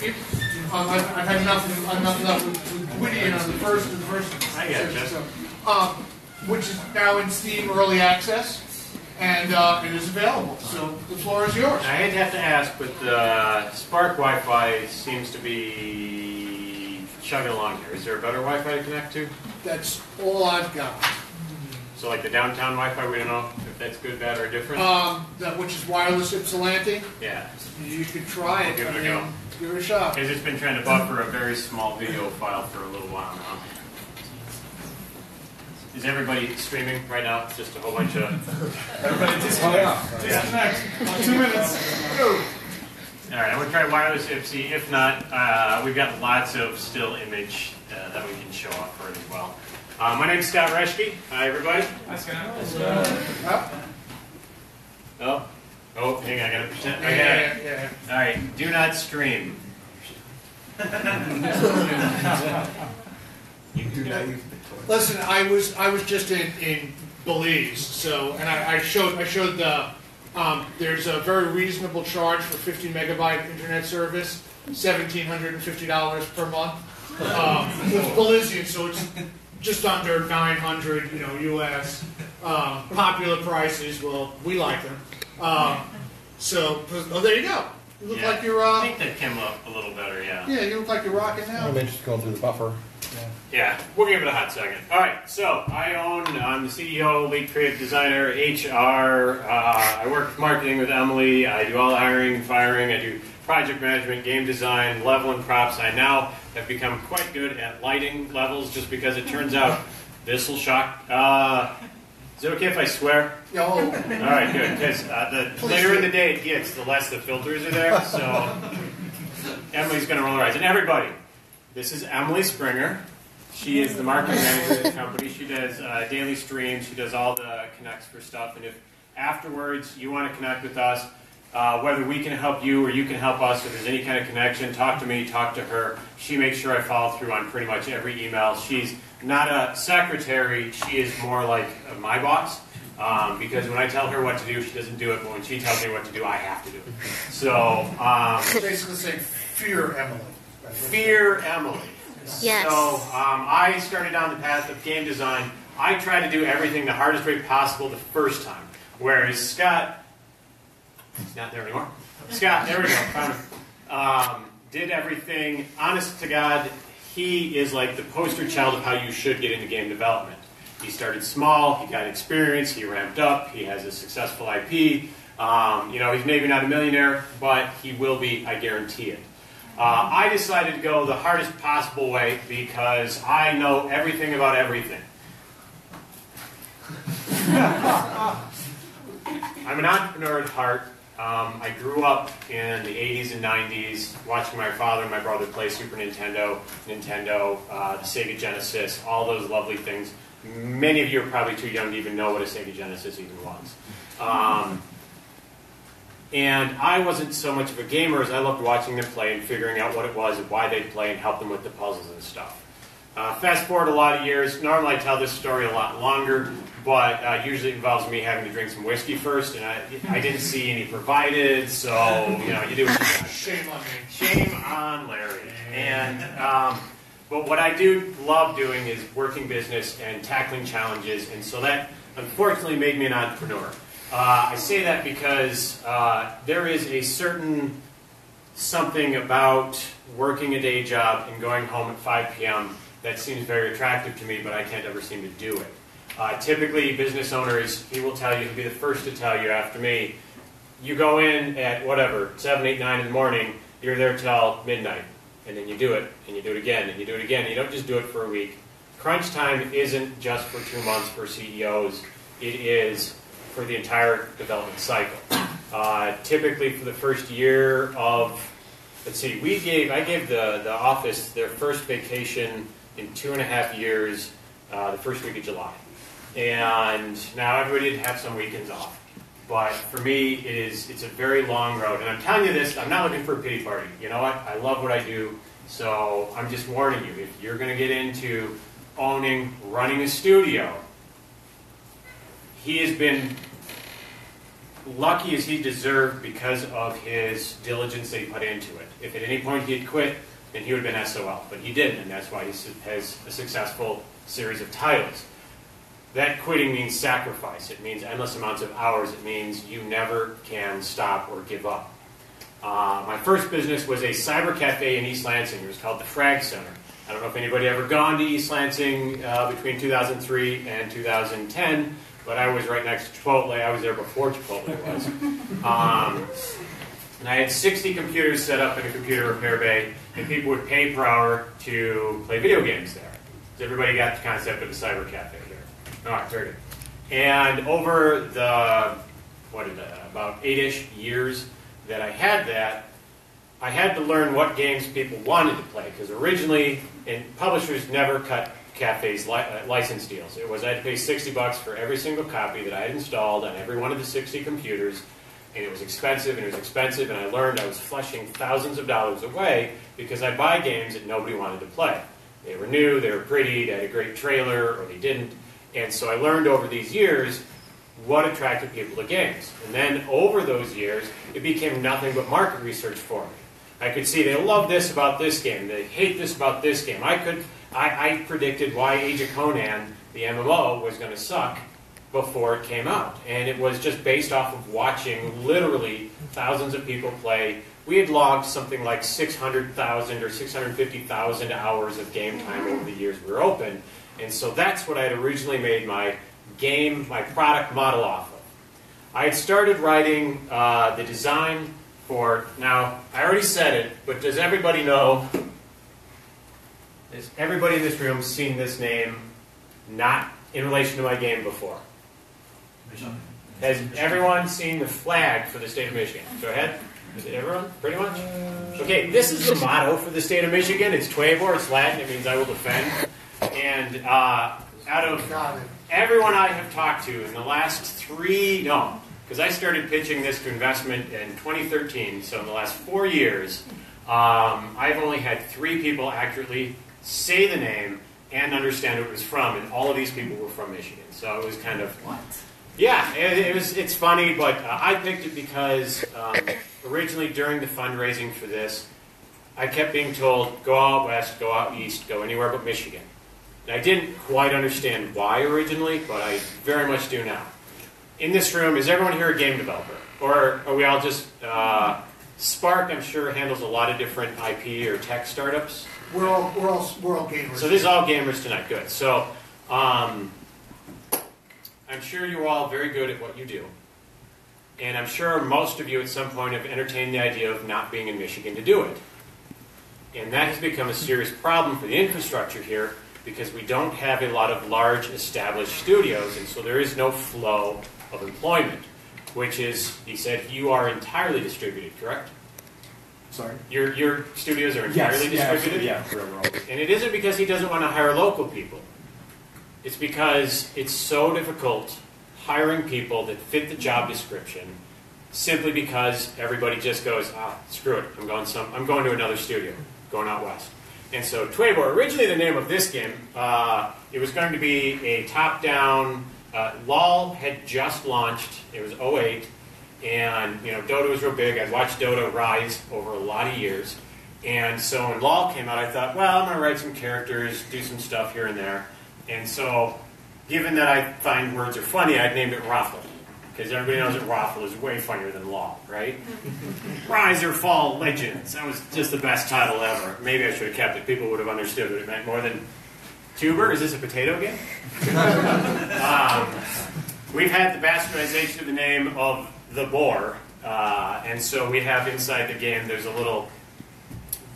I've had enough. With Witty on the first. I got it. Which is now in Steam Early Access, and it is available. So the floor is yours. I have to ask, but Spark Wi-Fi seems to be chugging along here. Is there a better Wi-Fi to connect to? That's all I've got. So, like the downtown Wi-Fi, we don't know if that's good, bad, or different. Which is wireless Ypsilanti. Yeah. You could try it. Give it a go. Give it a shot. It's just been trying to buffer a very small video file for a little while now. Is everybody streaming right now? It's just a whole bunch of... Everybody disconnect. Disconnect. 2 minutes. Go. All right, I'm going to try wireless Ypsi. If not, we've got lots of still image that we can show off for it as well. My name's Scott Reschke. Hi, everybody. Hi, Scott. Oh. Oh, hang on, I gotta pretend. Yeah. All right, do not stream. You do not use the toilet. Listen, I was just in Belize, so and I showed the there's a very reasonable charge for 50 megabyte internet service, $1,750 per month with Belizean, so it's just under 900, you know, U.S. Popular prices. Well, we like them. So there you go. You look like you're. I think that came up a little better, yeah. Yeah, you look like you're rocking now. I'm just going through the buffer. Yeah, we'll give it a hot second. All right, so I own. I'm the CEO, lead creative designer, HR. I work with marketing with Emily. I do all the hiring and firing. I do project management, game design, level and props. I now have become quite good at lighting levels, just because it turns out this will shock. Is it okay if I swear? No. All right, good. Because the later in the day it gets, the less the filters are there. So Emily's going to roll her eyes. And everybody, this is Emily Springer. She is the marketing manager of the company. She does daily streams. She does all the connects for stuff. And if afterwards you want to connect with us, whether we can help you or you can help us, if there's any kind of connection, talk to me, talk to her. She makes sure I follow through on pretty much every email. She's not a secretary, she is more like my boss, because when I tell her what to do, she doesn't do it, but when she tells me what to do, I have to do it. So, basically say, fear Emily. Fear Emily. Yes. So, I started down the path of game design. I try to do everything the hardest way possible the first time, whereas Scott, he's not there anymore. Scott, there we go, found him. Did everything, honest to God. He is like the poster child of how you should get into game development. He started small, he got experience, he ramped up, he has a successful IP. You know, he's maybe not a millionaire, but he will be, I guarantee it. I decided to go the hardest possible way because I know everything about everything. I'm an entrepreneur at heart. I grew up in the 80s and 90s watching my father and my brother play Super Nintendo, the Sega Genesis, all those lovely things. Many of you are probably too young to even know what a Sega Genesis even was. And I wasn't so much of a gamer as I loved watching them play and figuring out what it was and why they'd play and help them with the puzzles and stuff. Fast forward a lot of years, normally I tell this story a lot longer, but usually it involves me having to drink some whiskey first, and I didn't see any provided, so, you know, you do what you do. Shame on me. Shame on Larry. And, but what I do love doing is working business and tackling challenges, and so that, unfortunately, made me an entrepreneur. I say that because there is a certain something about working a day job and going home at 5 p.m. that seems very attractive to me, but I can't ever seem to do it. Typically, business owners, he will tell you, he'll be the first to tell you after me, you go in at whatever, 7, 8, 9 in the morning, you're there till midnight, and then you do it, and you do it again, and you do it again, and you don't just do it for a week. Crunch time isn't just for 2 months for CEOs, it is for the entire development cycle. Typically, for the first year of, let's see, I gave the office their first vacation in 2.5 years, the first week of July. And now everybody did have some weekends off. But for me, it's a very long road. And I'm telling you this, I'm not looking for a pity party. You know what? I love what I do. So I'm just warning you, if you're going to get into owning, running a studio, he has been lucky as he deserved because of his diligence that he put into it. If at any point he had quit, then he would have been SOL. But he didn't, and that's why he has a successful series of titles. That quitting means sacrifice. It means endless amounts of hours. It means you never can stop or give up. My first business was a cyber cafe in East Lansing. It was called the Frag Center. I don't know if anybody ever gone to East Lansing between 2003 and 2010, but I was right next to Chipotle. I was there before Chipotle was. And I had 60 computers set up in a computer repair bay, and people would pay per hour to play video games there. So everybody got the concept of the cyber cafe here. All right, very good. And over the, about 8-ish years that I had that, I had to learn what games people wanted to play, because originally, publishers never cut cafes license deals. It was I had to pay $60 for every single copy that I had installed on every one of the 60 computers, and it was expensive, and I learned I was flushing thousands of dollars away because I'd buy games that nobody wanted to play. They were new, they were pretty, they had a great trailer, or they didn't. And so I learned over these years what attracted people to games. And then over those years, it became nothing but market research for me. I could see they love this about this game, they hate this about this game. I predicted why Age of Conan, the MMO, was going to suck before it came out. And it was just based off of watching literally thousands of people play. We had logged something like 600,000 or 650,000 hours of game time over the years we were open. And so that's what I had originally made my game, my product model off of. I had started writing the design for, now, I already said it, but does everybody know, has everybody in this room seen this name not in relation to my game before? Has everyone seen the flag for the state of Michigan? Go ahead. Is it everyone? Pretty much? Okay, this is the motto for the state of Michigan. It's Tuebor, it's Latin, it means I will defend. And out of everyone I have talked to in the last because I started pitching this to investment in 2013, so in the last 4 years, I've only had 3 people accurately say the name and understand who it was from, and all of these people were from Michigan. So it was kind of... What? Yeah, it's funny, but I picked it because originally during the fundraising for this, I kept being told, go out west, go out east, go anywhere but Michigan. And I didn't quite understand why originally, but I very much do now. In this room, is everyone here a game developer? Or are we all just... Spark, I'm sure, handles a lot of different IP or tech startups. We're all gamers. So this is all gamers tonight. Good. So I'm sure you're all very good at what you do. And I'm sure most of you at some point have entertained the idea of not being in Michigan to do it. And that has become a serious problem for the infrastructure here because we don't have a lot of large established studios, and so there is no flow of employment, which is, he said, you are entirely distributed, correct? Sorry? Your studios are entirely distributed? Yeah, and it isn't because he doesn't want to hire local people. It's because it's so difficult hiring people that fit the job description simply because everybody just goes, screw it, I'm going to another studio, going out west. And so Tuebor, originally the name of this game, it was going to be a top-down, LOL had just launched, it was 08, and Dota was real big. I'd watched Dota rise over a lot of years, and so when LOL came out I thought, well, I'm going to write some characters, do some stuff here and there, and so given that I find words are funny, I named it Raffle. Because everybody knows that Raffle is way funnier than LOL, right? Rise or Fall Legends. That was just the best title ever. Maybe I should have kept it. People would have understood what it meant more than Tuebor. Is this a potato game? We've had the bastardization of the name of the boar. And so we have inside the game, there's a little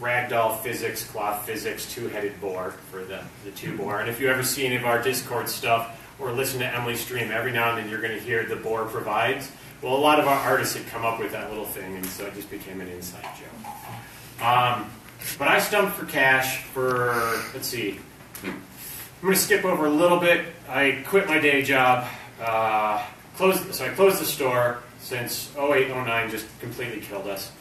ragdoll physics, cloth physics, two-headed boar for the Tuebor. And if you've ever seen any of our Discord stuff, or listen to Emily's stream, every now and then you're going to hear the boar provides. Well, a lot of our artists had come up with that little thing, and so it just became an inside joke. But I stumped for cash for, let's see, I'm going to skip over a little bit. I quit my day job. I closed the store since 08, 09 just completely killed us.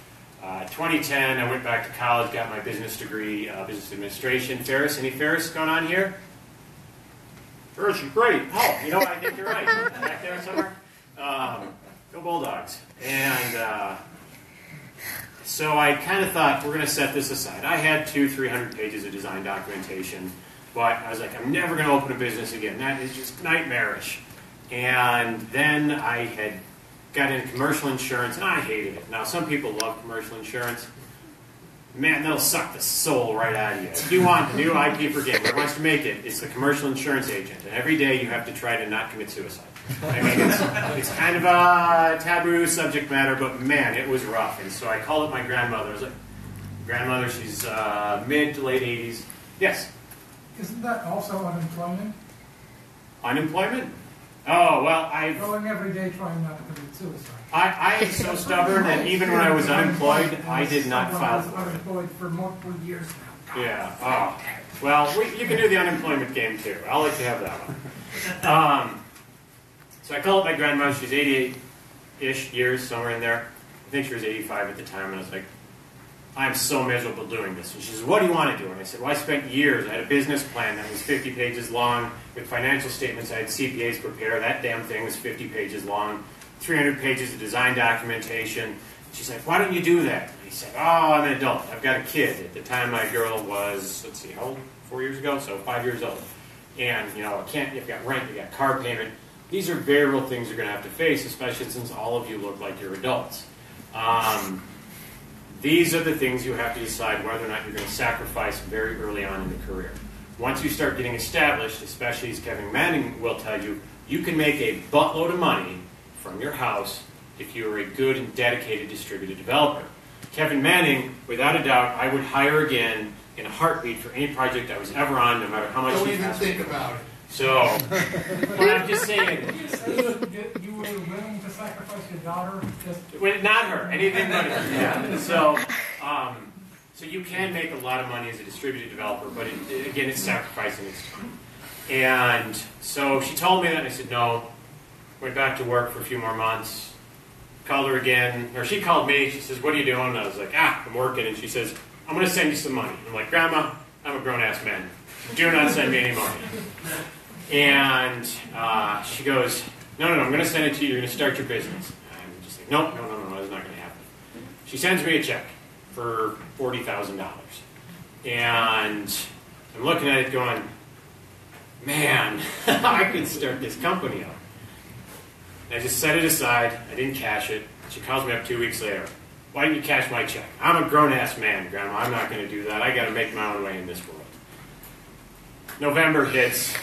2010, I went back to college, got my business degree, business administration. Ferris, any Ferris going on here? Ferris, you're great. Oh, you know what? I think you're right. Back there somewhere. Go Bulldogs. And So I kind of thought, we're going to set this aside. I had 200-300 pages of design documentation, but I was like, I'm never going to open a business again. That is just nightmarish. And then I had got into commercial insurance, and I hated it. Now, some people love commercial insurance. Man, that'll suck the soul right out of you. If you want the new IP for gaming, who wants to make it, it's the commercial insurance agent. And every day you have to try to not commit suicide. I mean, it's kind of a taboo subject matter, but man, it was rough. And so I called up my grandmother. I was like, grandmother, she's mid to late 80s. Yes? Isn't that also unemployment? Unemployment? Oh, well, I'm going every day trying not to commit suicide. I am so stubborn that even when I was unemployed, I did not file for it. I was unemployed for multiple years now. God. Yeah. Oh. Well, you can do the unemployment game, too. I'll let you have that one. So I called up my grandmother. She's 88-ish years, somewhere in there. I think she was 85 at the time. And I was like, I'm so miserable doing this. And she says, what do you want to do? And I said, well, I spent years. I had a business plan that was 50 pages long with financial statements. I had CPAs prepare. That damn thing was 50 pages long, 300 pages of design documentation. She's like, why don't you do that? And I said, oh, I'm an adult. I've got a kid. At the time, my girl was, let's see, how old? 4 years ago? So 5 years old. And, you know, I can't, you've got rent, you've got car payment. These are very real things you're going to have to face, especially since all of you look like you're adults. These are the things you have to decide whether or not you're going to sacrifice very early on in the career. Once you start getting established, especially as Kevin Manning will tell you, you can make a buttload of money from your house if you are a good and dedicated distributed developer. Kevin Manning, without a doubt, I would hire again in a heartbeat for any project I was ever on, no matter how much he asked me. Don't even think about it. So, but I'm just saying. You were willing to sacrifice your daughter? Well, not her. Anything but her. Yeah. So, so you can make a lot of money as a distributed developer, but again, it's sacrificing its time. And so she told me that, and I said no. Went back to work for a few more months. Called her again, or she called me. She says, "What are you doing?" And I was like, "Ah, I'm working." And she says, "I'm going to send you some money." And I'm like, "Grandma, I'm a grown-ass man. Do not send me any money." And she goes, no, I'm going to send it to you. You're going to start your business. And I'm just like, no, that's not going to happen. She sends me a check for $40,000. And I'm looking at it going, man, I could start this company up. And I just set it aside. I didn't cash it. She calls me up 2 weeks later. Why didn't you cash my check? I'm a grown-ass man, Grandma. I'm not going to do that. I got to make my own way in this world. November hits.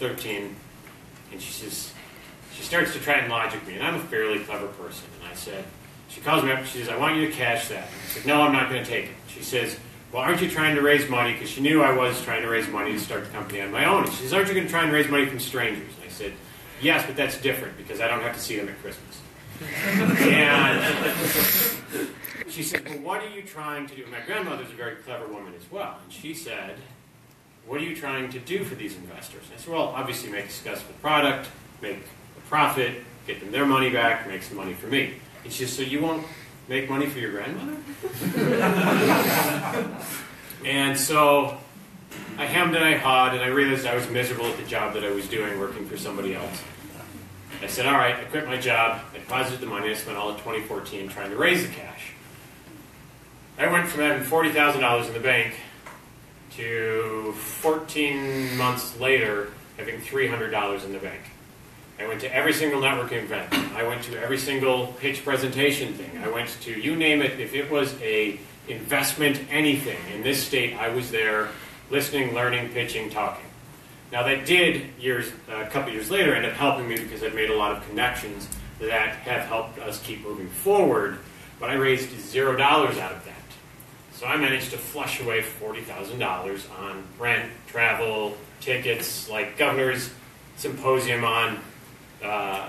2013, and she starts to try and logic me, and I'm a fairly clever person, and I said, she calls me up, she says, I want you to cash that. I said, no, I'm not going to take it. She says, well, aren't you trying to raise money, because she knew I was trying to raise money to start the company on my own. And she says, aren't you going to try and raise money from strangers? And I said, yes, but that's different, because I don't have to see them at Christmas. And she said, well, what are you trying to do? My grandmother's a very clever woman as well, and she said, what are you trying to do for these investors? And I said, well, obviously make a successful product, make a profit, get them their money back, make some money for me. And she said, so you won't make money for your grandmother? And so I hemmed and I hawed, and I realized I was miserable at the job that I was doing working for somebody else. I said, all right, I quit my job, I deposited the money, I spent all of 2014 trying to raise the cash. I went from having $40,000 in the bank to 14 months later, having $300 in the bank. I went to every single networking event. I went to every single pitch presentation thing. I went to, you name it, if it was a investment anything in this state, I was there listening, learning, pitching, talking. Now that did, a couple years later, end up helping me because I've made a lot of connections that have helped us keep moving forward, but I raised $0 out of that. So I managed to flush away $40,000 on rent, travel, tickets, like governor's symposium on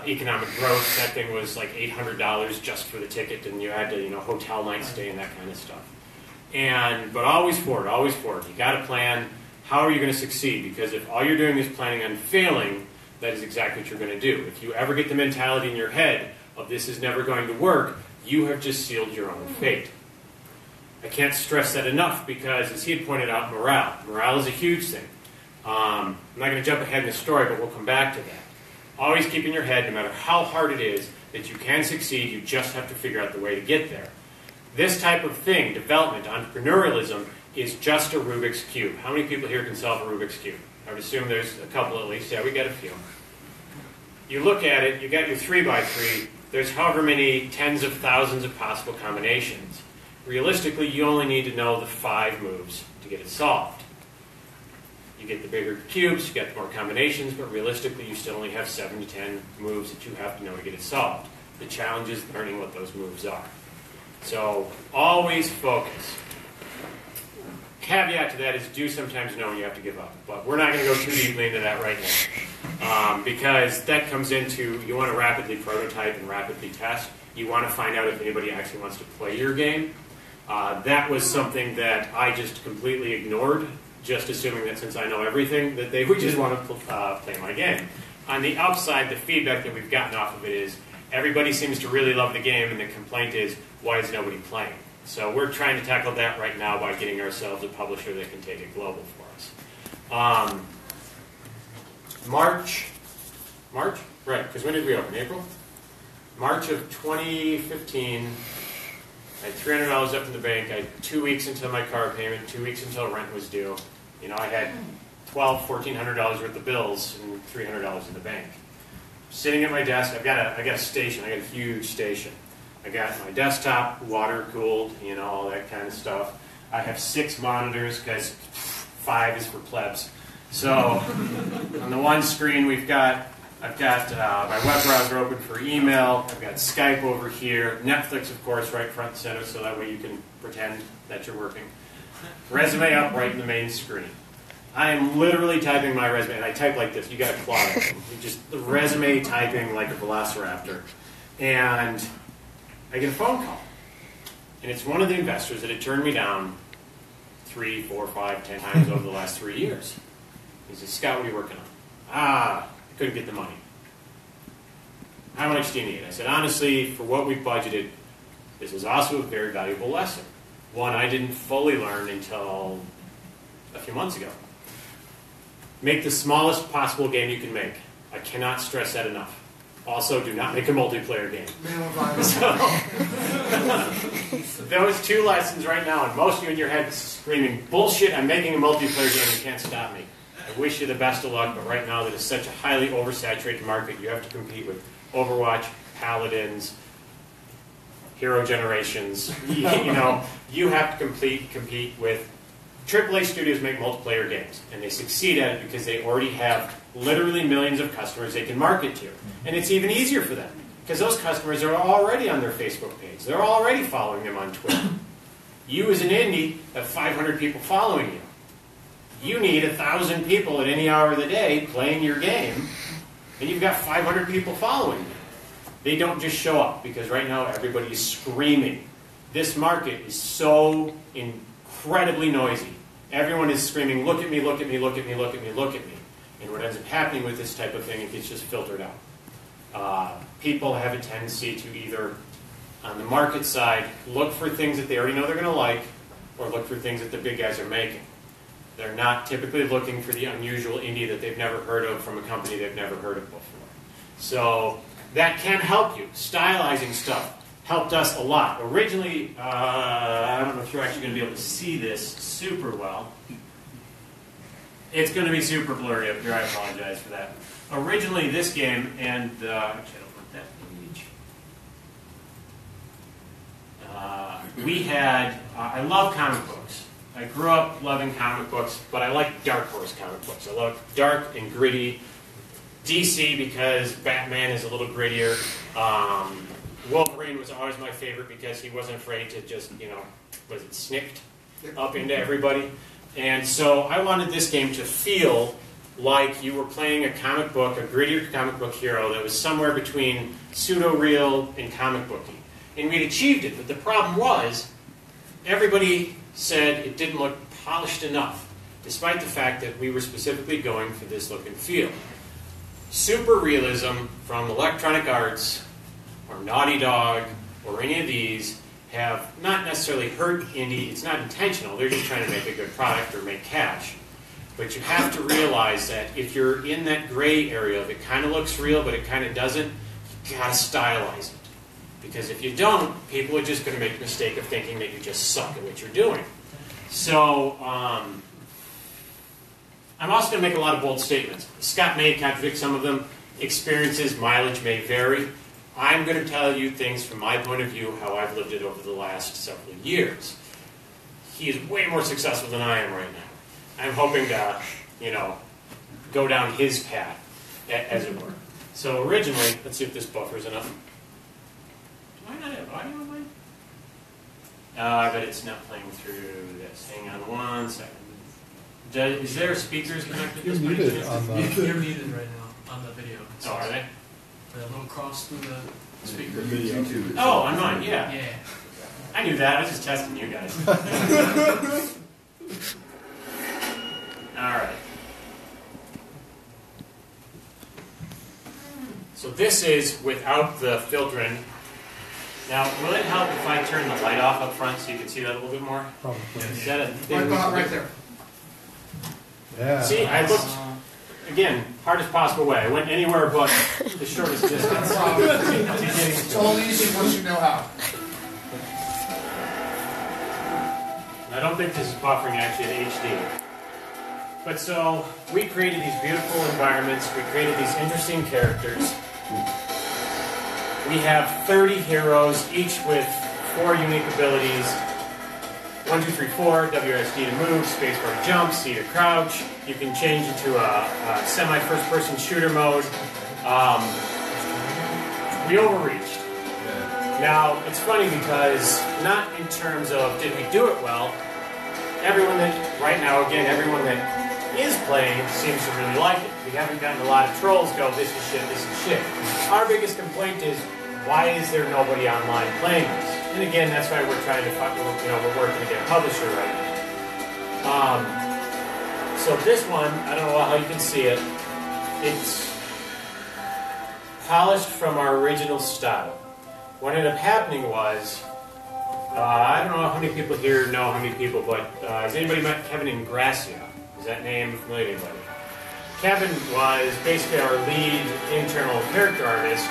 economic growth. That thing was like $800 just for the ticket, and you had to, hotel night stay and that kind of stuff. But always forward. You got to plan. How are you going to succeed? Because if all you're doing is planning on failing, that is exactly what you're going to do. If you ever get the mentality in your head of this is never going to work, you have just sealed your own fate. I can't stress that enough because, as he had pointed out, morale. Morale is a huge thing. I'm not going to jump ahead in the story, but we'll come back to that. Always keep in your head, no matter how hard it is, that you can succeed, you just have to figure out the way to get there. This type of thing, development, entrepreneurialism, is just a Rubik's Cube. How many people here can solve a Rubik's Cube? I would assume there's a couple at least. Yeah, we got a few. You look at it, you got your 3x3, there's however many tens of thousands of possible combinations. Realistically, you only need to know the 5 moves to get it solved. You get the bigger cubes, you get more combinations, but realistically you still only have 7 to 10 moves that you have to know to get it solved. The challenge is learning what those moves are. So, always focus. Caveat to that is do sometimes know when you have to give up, but we're not going to go too deeply into that right now, because that comes into, you want to rapidly prototype and rapidly test. You want to find out if anybody actually wants to play your game. That was something that I just completely ignored, just assuming that since I know everything, that they would just want to play my game. On the upside, the feedback that we've gotten off of it is, everybody seems to really love the game, and the complaint is, why is nobody playing? So we're trying to tackle that right now by getting ourselves a publisher that can take it global for us. March? Right, because when did we open? April? March of 2015, I had $300 up in the bank. I had 2 weeks until my car payment, 2 weeks until rent was due. You know, I had $1,400 worth of bills and $300 in the bank. Sitting at my desk, I've got a station. I got a huge station. I got my desktop, water cooled, you know, all that kind of stuff. I have 6 monitors because 5 is for plebs. So on the one screen I've got my web browser open for email, I've got Skype over here, Netflix, of course, right front and center, so that way you can pretend that you're working. Resume up right in the main screen. I am literally typing my resume, and I type like this, you got to claw it. Just resume typing like a velociraptor. And I get a phone call. And it's one of the investors that had turned me down 3, 4, 5, 10 times over the last 3 years. He says, Scott, what are you working on? Couldn't get the money. How much do you need? I said, honestly, for what we budgeted, this is also a very valuable lesson. One I didn't fully learn until a few months ago. Make the smallest possible game you can make. I cannot stress that enough. Also, do not make a multiplayer game. So, those 2 lessons right now, and most of you in your head screaming, bullshit, I'm making a multiplayer game, you can't stop me. I wish you the best of luck, but right now that is such a highly oversaturated market, you have to compete with Overwatch, Paladins, Hero Generations. You know, you have to compete with AAA studios make multiplayer games, and they succeed at it because they already have literally millions of customers they can market to. And it's even easier for them, because those customers are already on their Facebook page. They're already following them on Twitter. You as an indie have 500 people following you. You need 1,000 people at any hour of the day playing your game, and you've got 500 people following you. They don't just show up, because right now everybody is screaming. This market is so incredibly noisy. Everyone is screaming, look at me, look at me, look at me, look at me, look at me. And what ends up happening with this type of thing, it gets just filtered out. People have a tendency to either, on the market side, look for things that they already know they're going to like, or look for things that the big guys are making. They're not typically looking for the unusual indie that they've never heard of from a company they've never heard of before. So that can help you. Stylizing stuff helped us a lot. Originally, I don't know if you're actually going to be able to see this super well. It's going to be super blurry up here. I apologize for that. Originally, this game, and actually I don't want that image. We had, I love comic books. I grew up loving comic books, but I like Dark Horse comic books. I love dark and gritty. DC, because Batman is a little grittier. Wolverine was always my favorite because he wasn't afraid to just, you know, was it snicked up into everybody. And so I wanted this game to feel like you were playing a comic book, a grittier comic book hero that was somewhere between pseudo-real and comic booky. And we'd achieved it, but the problem was everybody said it didn't look polished enough, despite the fact that we were specifically going for this look and feel. Super realism from Electronic Arts or Naughty Dog or any of these have not necessarily hurt indie. It's not intentional. They're just trying to make a good product or make cash. But you have to realize that if you're in that gray area, that kind of looks real but it kind of doesn't, you you gotta stylize it. Because if you don't, people are just going to make the mistake of thinking that you just suck at what you're doing. So, I'm also going to make a lot of bold statements. Scott may contradict some of them. Experiences, mileage may vary. I'm going to tell you things from my point of view, how I've lived it over the last several years. He is way more successful than I am right now. I'm hoping to, you know, go down his path, as it were. So originally, let's see if this buffers enough. Do I not have audio on mine? But it's not playing through this. Hang on one second. Is there speakers connected? You're muted on the... You're muted right now on the video. Oh, are they? The little cross through the speaker. YouTube. Oh, on mine, yeah. Yeah. I knew that. I was just testing you guys. All right. So this is without the filtering. Now, will it help if I turn the light off up front so you can see that a little bit more? Probably. Is that a thing? Right there. Yeah. See, I looked, again, hardest possible way. I went anywhere but the shortest distance. It's all easy once you know how. I don't think this is buffering actually at HD. But so, we created these beautiful environments. We created these interesting characters. We have 30 heroes, each with 4 unique abilities. 1, 2, 3, 4, WSD to move, spacebar to jump, C to crouch. You can change into a semi-first-person shooter mode. We overreached. Now, it's funny because not in terms of did we do it well. Everyone that, right now, again, everyone that is playing seems to really like it. We haven't gotten a lot of trolls go, this is shit, this is shit. Our biggest complaint is, why is there nobody online playing this? And again, that's why we're trying to, you know, we're working to get a publisher right now. So this one, I don't know how you can see it. It's polished from our original style. What ended up happening was, I don't know how many people here know how many people, but has anybody met Kevin Ingrassia? Is that name familiar to anybody? Kevin was basically our lead internal character artist.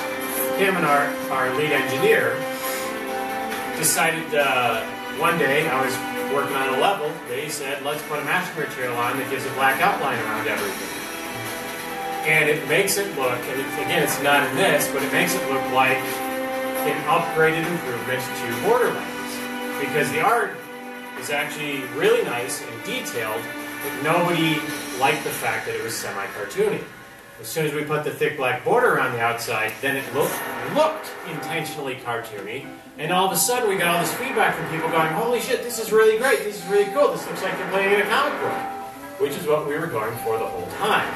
Him and our lead engineer decided one day, I was working on a level, they said, let's put a master material on that gives a black outline around everything. And it makes it look, and it's, again, it's not in this, but it makes it look like an upgraded improvement to Borderlands. Because the art is actually really nice and detailed, but nobody liked the fact that it was semi-cartoony. As soon as we put the thick black border on the outside, then it looked intentionally cartoony, and all of a sudden we got all this feedback from people going, holy shit, this is really great, this is really cool, this looks like you're playing a comic book, which is what we were going for the whole time.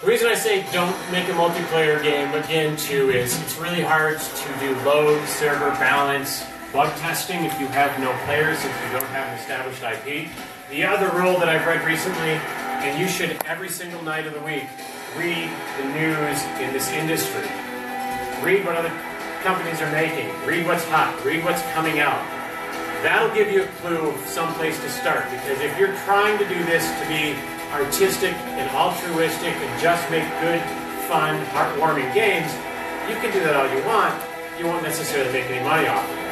The reason I say don't make a multiplayer game, again, too, is it's really hard to do load, server, balance, bug testing if you have no players, if you don't have an established IP. The other rule that I've read recently, and you should every single night of the week read the news in this industry. Read what other companies are making. Read what's hot. Read what's coming out. That'll give you a clue of someplace to start, because if you're trying to do this to be artistic and altruistic and just make good, fun, heartwarming games, you can do that all you want. You won't necessarily make any money off of it.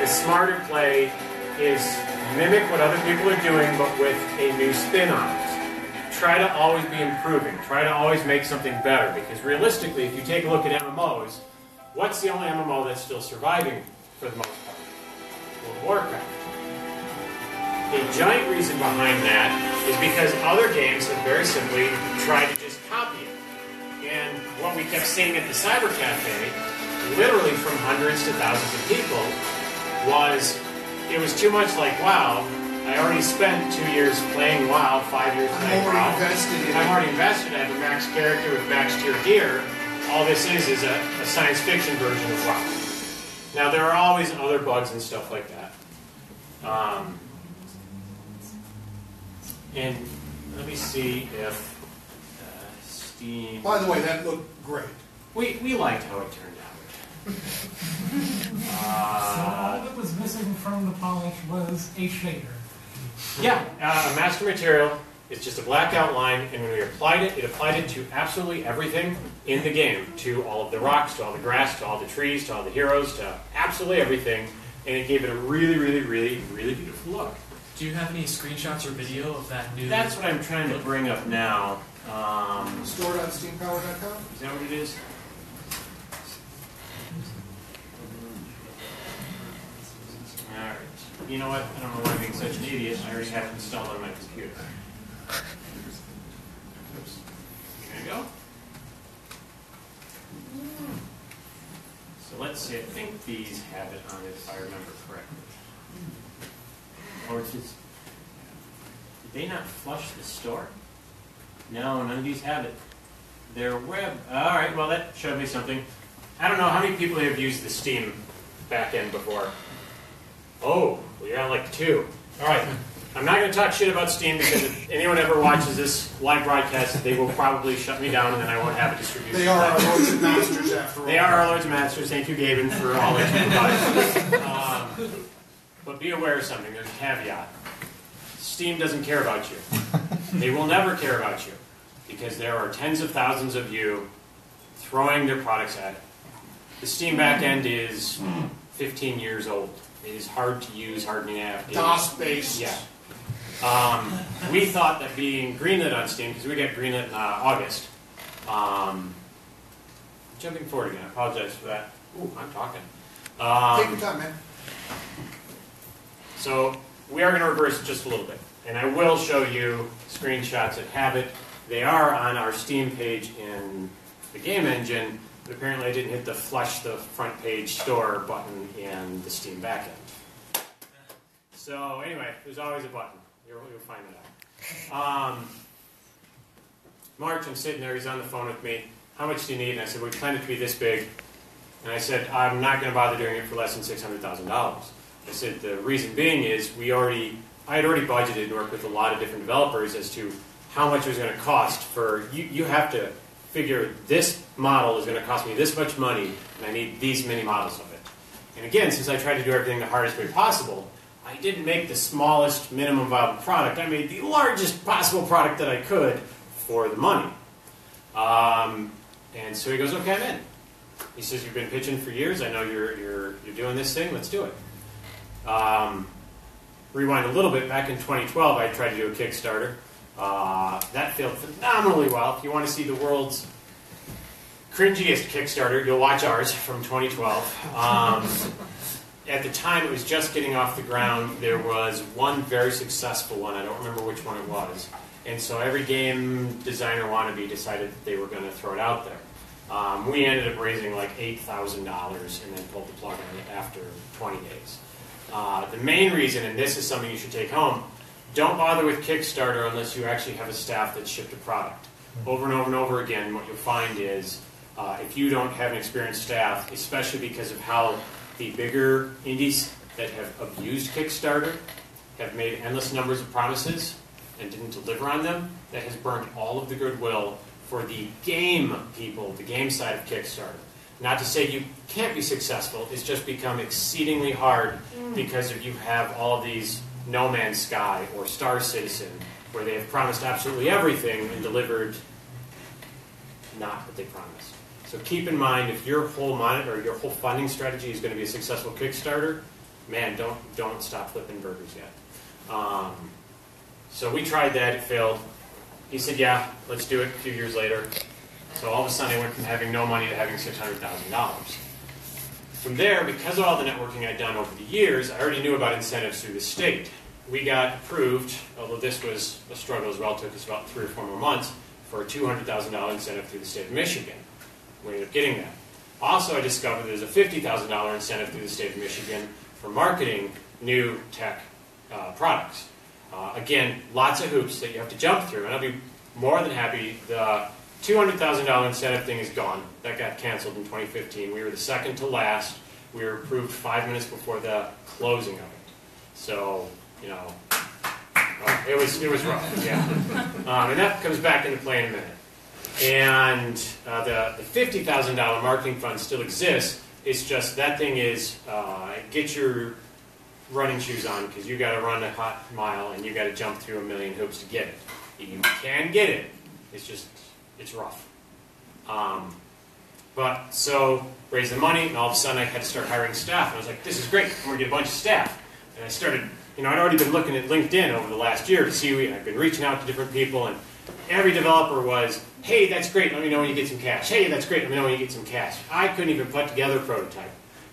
The smarter play is mimic what other people are doing, but with a new spin on it. Try to always be improving. Try to always make something better, because realistically, if you take a look at MMOs, what's the only MMO that's still surviving for the most part? World of Warcraft. A giant reason behind that is because other games have very simply tried to just copy it. And what we kept seeing at the Cyber Cafe, literally from hundreds to thousands of people, was it was too much like WoW. I already spent 2 years playing WoW, 5 years playing WoW. I'm already invested. I have a max character with max tier gear. All this is a science fiction version of WoW. Now there are always other bugs and stuff like that. And let me see if Steam. By the way, that looked great. We liked how it turned out. So all that was missing from the polish was a shader. Yeah, a master material It's just a black outline, and when we applied it, it applied it to absolutely everything in the game, to all of the rocks, to all the grass, to all the trees, to all the heroes, to absolutely everything, and it gave it a really, really, really, really beautiful look. Do you have any screenshots or video of that new... That's what I'm trying to bring up now. Stored on steampower.com? Is that what it is? Alright. You know what? I don't know why I'm being such an idiot. I already have it installed on my computer. Oops. Here we go. So let's see. I think these have it on it, if I remember correctly. Or it's just, did they not flush the store? No, none of these have it. Their web. All right. Well, that showed me something. I don't know how many people have used the Steam backend before. Oh, we got like two. All right. I'm not going to talk shit about Steam because if anyone ever watches this live broadcast, they will probably shut me down, and then I won't have a distribution. They are our lords and masters, after all. They are our lords and masters. Thank you, Gavin, for all that you provide. But be aware of something. There's a caveat. Steam doesn't care about you. They will never care about you because there are tens of thousands of you throwing their products at it. The Steam backend is 15 years old. It is hard to use, hard to navigate. DOS-based. Yeah. We thought that being greenlit on Steam, because we got greenlit in August. Jumping forward again. I apologize for that. Ooh, I'm talking. Take your time, man. So we are going to reverse it just a little bit. And I will show you screenshots that have it. They are on our Steam page in the game engine, but apparently I didn't hit the flush the front page store button in the Steam backend. So anyway, there's always a button. You'll find it out. March, I'm sitting there. He's on the phone with me. How much do you need? And I said, we planned it to be this big. And I said, I'm not going to bother doing it for less than $600,000. I said the reason being is I had already budgeted and worked with a lot of different developers as to how much it was going to cost for you have to figure this model is going to cost me this much money and I need these many models of it. And again, since I tried to do everything the hardest way possible, I didn't make the smallest minimum viable product. I made the largest possible product that I could for the money. And so he goes, okay, I'm in. He says, you've been pitching for years. I know you're doing this thing. Let's do it. Rewind a little bit, back in 2012 I tried to do a Kickstarter. That failed phenomenally well. If you want to see the world's cringiest Kickstarter, you'll watch ours from 2012. At the time it was just getting off the ground. There was one very successful one, I don't remember which one it was. And so every game designer wannabe decided that they were going to throw it out there. We ended up raising like $8,000 and then pulled the plug on it after 20 days. The main reason, and this is something you should take home, don't bother with Kickstarter unless you actually have a staff that shipped a product. Over and over and over again, what you'll find is if you don't have an experienced staff, especially because of how the bigger indies that have abused Kickstarter have made endless numbers of promises and didn't deliver on them, that has burnt all of the goodwill for the game people, the game side of Kickstarter. Not to say you can't be successful, it's just become exceedingly hard because if you have all of these No Man's Sky or Star Citizen where they have promised absolutely everything and delivered not what they promised. So keep in mind if your whole monitor, your whole funding strategy is going to be a successful Kickstarter, man, don't stop flipping burgers yet. So we tried that, it failed. He said, yeah, let's do it a few years later. So all of a sudden I went from having no money to having $600,000. From there, because of all the networking I'd done over the years, I already knew about incentives through the state. We got approved, although this was a struggle as well, it took us about 3 or 4 more months, for a $200,000 incentive through the state of Michigan. We ended up getting that. Also, I discovered there's a $50,000 incentive through the state of Michigan for marketing new tech products. Again, lots of hoops that you have to jump through, and I'll be more than happy. The $200,000 incentive thing is gone. That got canceled in 2015. We were the second to last. We were approved 5 minutes before the closing of it. So, you know, it was rough, yeah. And that comes back into play in a minute. And the $50,000 marketing fund still exists. It's just that thing is get your running shoes on because you got to run a hot mile and you got to jump through a million hoops to get it. You can get it. It's just, it's rough. But so, raised the money, and all of a sudden I had to start hiring staff. And I was like, this is great. I'm going to get a bunch of staff. And I started, you know, I'd already been looking at LinkedIn over the last year to see, I've been reaching out to different people, and every developer was, hey, that's great, let me know when you get some cash. Hey, that's great, let me know when you get some cash. I couldn't even put together a prototype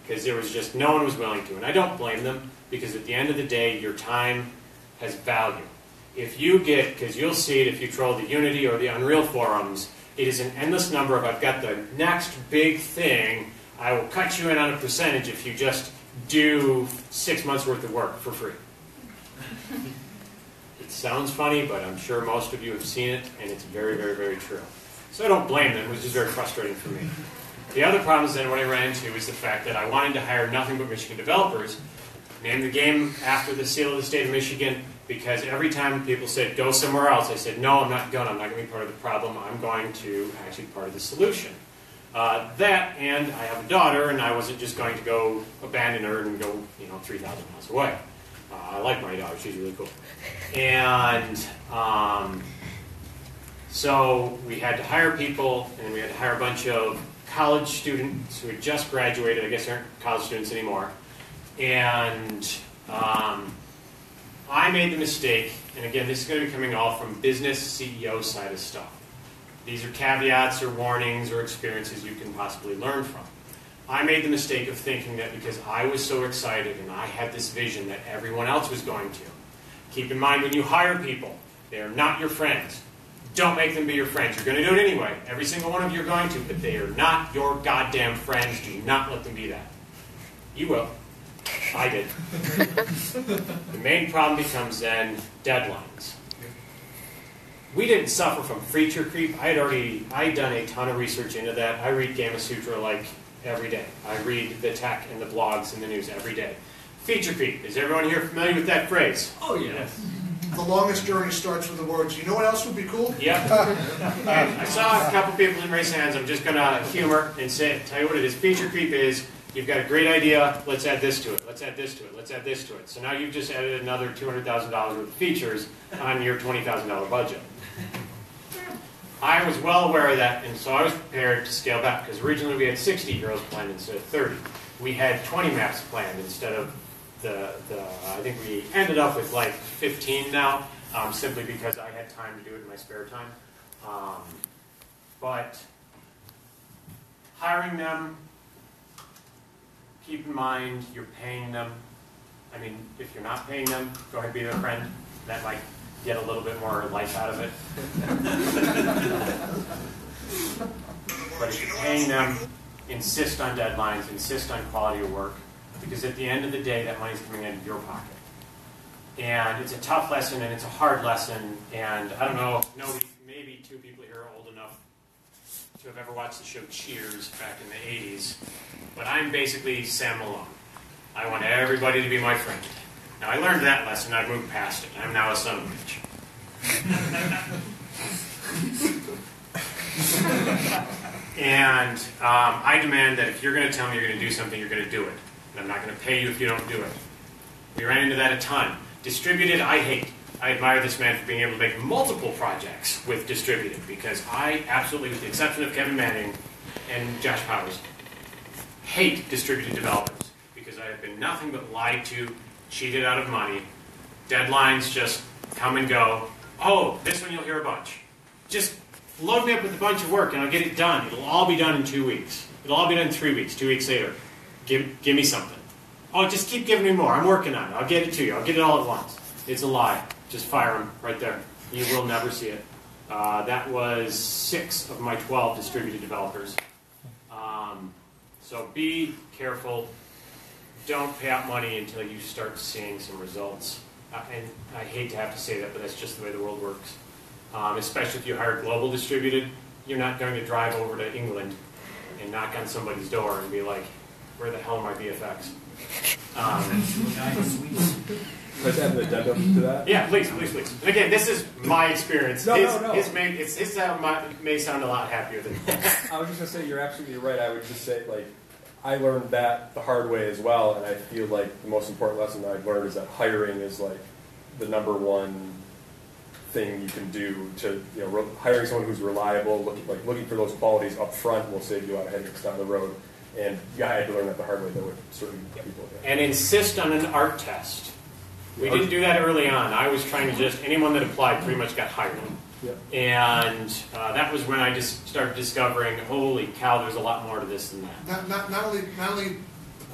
because there was just, no one was willing to. And I don't blame them because at the end of the day, your time has value. If you get, because you'll see it if you troll the Unity or the Unreal forums, it is an endless number of, I've got the next big thing, I will cut you in on a percentage if you just do 6 months worth of work for free. It sounds funny, but I'm sure most of you have seen it, and it's very, very, very true. So I don't blame them, which is very frustrating for me. The other problem then what I ran into is the fact that I wanted to hire nothing but Michigan developers, named the game after the seal of the state of Michigan, because every time people said, go somewhere else, I said, no, I'm not going to. I'm not going to be part of the problem. I'm going to actually be part of the solution. That, and I have a daughter, and I wasn't just going to go abandon her and go, you know, 3,000 miles away. I like my daughter. She's really cool. And so we had to hire people, and we had to hire a bunch of college students who had just graduated. I guess they aren't college students anymore. And I made the mistake, and again, this is going to be coming all from business CEO side of stuff. These are caveats or warnings or experiences you can possibly learn from. I made the mistake of thinking that because I was so excited and I had this vision that everyone else was going to. Keep in mind when you hire people, they are not your friends. Don't make them be your friends. You're going to do it anyway. Every single one of you are going to, but they are not your goddamn friends. Do not let them be that. You will. I did. The main problem becomes then deadlines. We didn't suffer from feature creep. I'd done a ton of research into that. I read Gamma Sutra like every day. I read the tech and the blogs and the news every day. Feature creep. Is everyone here familiar with that phrase? Oh, yes. The longest journey starts with the words, you know what else would be cool? Yep. I saw a couple people raise hands. I'm just going to humor and say, tell you what it is. Feature creep is, you've got a great idea, let's add this to it, let's add this to it, let's add this to it. So now you've just added another $200,000 worth of features on your $20,000 budget. I was well aware of that, and so I was prepared to scale back, because originally we had 60 heroes planned instead of 30. We had 20 maps planned instead of the I think we ended up with like 15 now, simply because I had time to do it in my spare time. But hiring them, keep in mind you're paying them. I mean, if you're not paying them, go ahead and be their friend. That might get a little bit more life out of it. But if you're paying them, insist on deadlines, insist on quality of work, because at the end of the day, that money's coming out of your pocket. And it's a tough lesson, and it's a hard lesson, and I don't know, maybe two people here are old enough to have ever watched the show Cheers back in the 80s, but I'm basically Sam Malone. I want everybody to be my friend. Now, I learned that lesson, I've moved past it. I'm now a son of a bitch. And I demand that if you're going to tell me you're going to do something, you're going to do it. And I'm not going to pay you if you don't do it. We ran into that a ton. Distributed, I hate. I admire this man for being able to make multiple projects with distributed, because I absolutely, with the exception of Kevin Manning and Josh Powers, hate distributed developers, because I have been nothing but lied to, cheated out of money. Deadlines just come and go. Oh, this one you'll hear a bunch. Just load me up with a bunch of work and I'll get it done. It'll all be done in 2 weeks. It'll all be done in 3 weeks, 2 weeks later. Give me something. Oh, just keep giving me more. I'm working on it. I'll get it to you. I'll get it all at once. It's a lie. Just fire them right there. You will never see it. That was 6 of my 12 distributed developers. So be careful. Don't pay out money until you start seeing some results. And I hate to have to say that, but that's just the way the world works. Especially if you hire global distributed, you're not going to drive over to England and knock on somebody's door and be like, where the hell are my VFX? Can I have an addendum to that? Yeah, please, please, please. And again, this is my experience. His may sound a lot happier than that. I was just going to say, you're absolutely right. I would just say, like, I learned that the hard way as well, and I feel like the most important lesson that I've learned is that hiring is like the number one thing you can do to, you know, hiring someone who's reliable, looking for those qualities up front will save you a lot of headaches down the road. And yeah, I had to learn that the hard way, though, with certain people. Yeah. And insist on an art test. We didn't do that early on. I was trying to just, anyone that applied pretty much got hired. Yeah. And that was when I just started discovering, holy cow, there's a lot more to this than that. Not only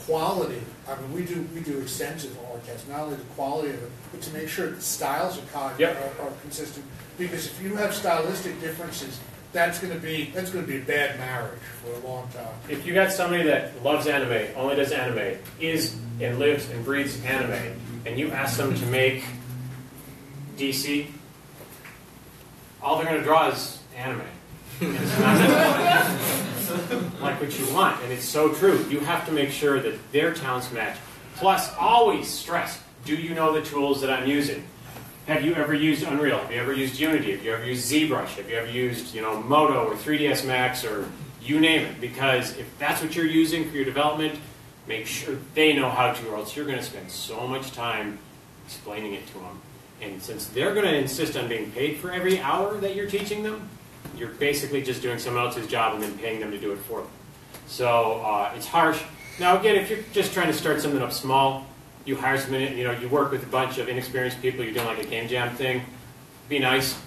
quality. I mean, we do extensive art tests. Not only the quality of it, but to make sure the styles are consistent. Because if you have stylistic differences, that's going to be a bad marriage for a long time. If you got somebody that loves anime, only does anime, is and lives and breathes anime, and you ask them to make DC, all they're going to draw is anime. It's not like what you want, and it's so true. You have to make sure that their talents match. Plus, always stress, do you know the tools that I'm using? Have you ever used Unreal? Have you ever used Unity? Have you ever used ZBrush? Have you ever used, you know, Moto or 3ds Max or you name it? Because if that's what you're using for your development, make sure they know how to, or else you're going to spend so much time explaining it to them. And since they're going to insist on being paid for every hour that you're teaching them, you're basically just doing someone else's job and then paying them to do it for them. So it's harsh. Now, again, if you're just trying to start something up small, you hire someone, you know, you work with a bunch of inexperienced people, you're doing like a game jam thing, be nice.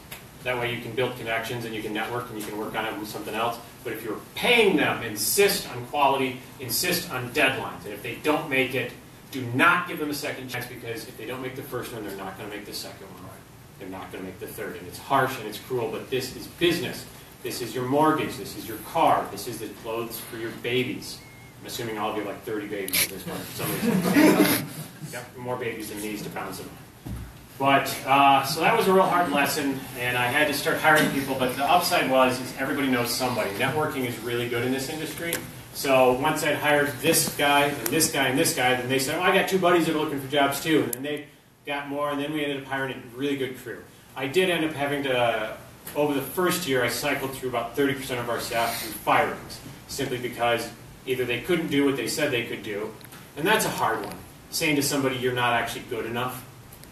That way you can build connections and you can network and you can work on it with something else. But if you're paying them, insist on quality, insist on deadlines. And if they don't make it, do not give them a second chance, because if they don't make the first one, they're not going to make the second one. Right. They're not going to make the third. And it's harsh and it's cruel, but this is business. This is your mortgage. This is your car. This is the clothes for your babies. I'm assuming all of you have like 30 babies at this point. Yep, more babies than knees to pounds of them. But, so that was a real hard lesson, and I had to start hiring people, but the upside was is everybody knows somebody. Networking is really good in this industry. So once I'd hired this guy, and this guy, and this guy, then they said, oh, I got two buddies that are looking for jobs too, and then they got more, and then we ended up hiring a really good crew. I did end up having to, over the first year, I cycled through about 30% of our staff through firings, simply because either they couldn't do what they said they could do, and that's a hard one, saying to somebody you're not actually good enough,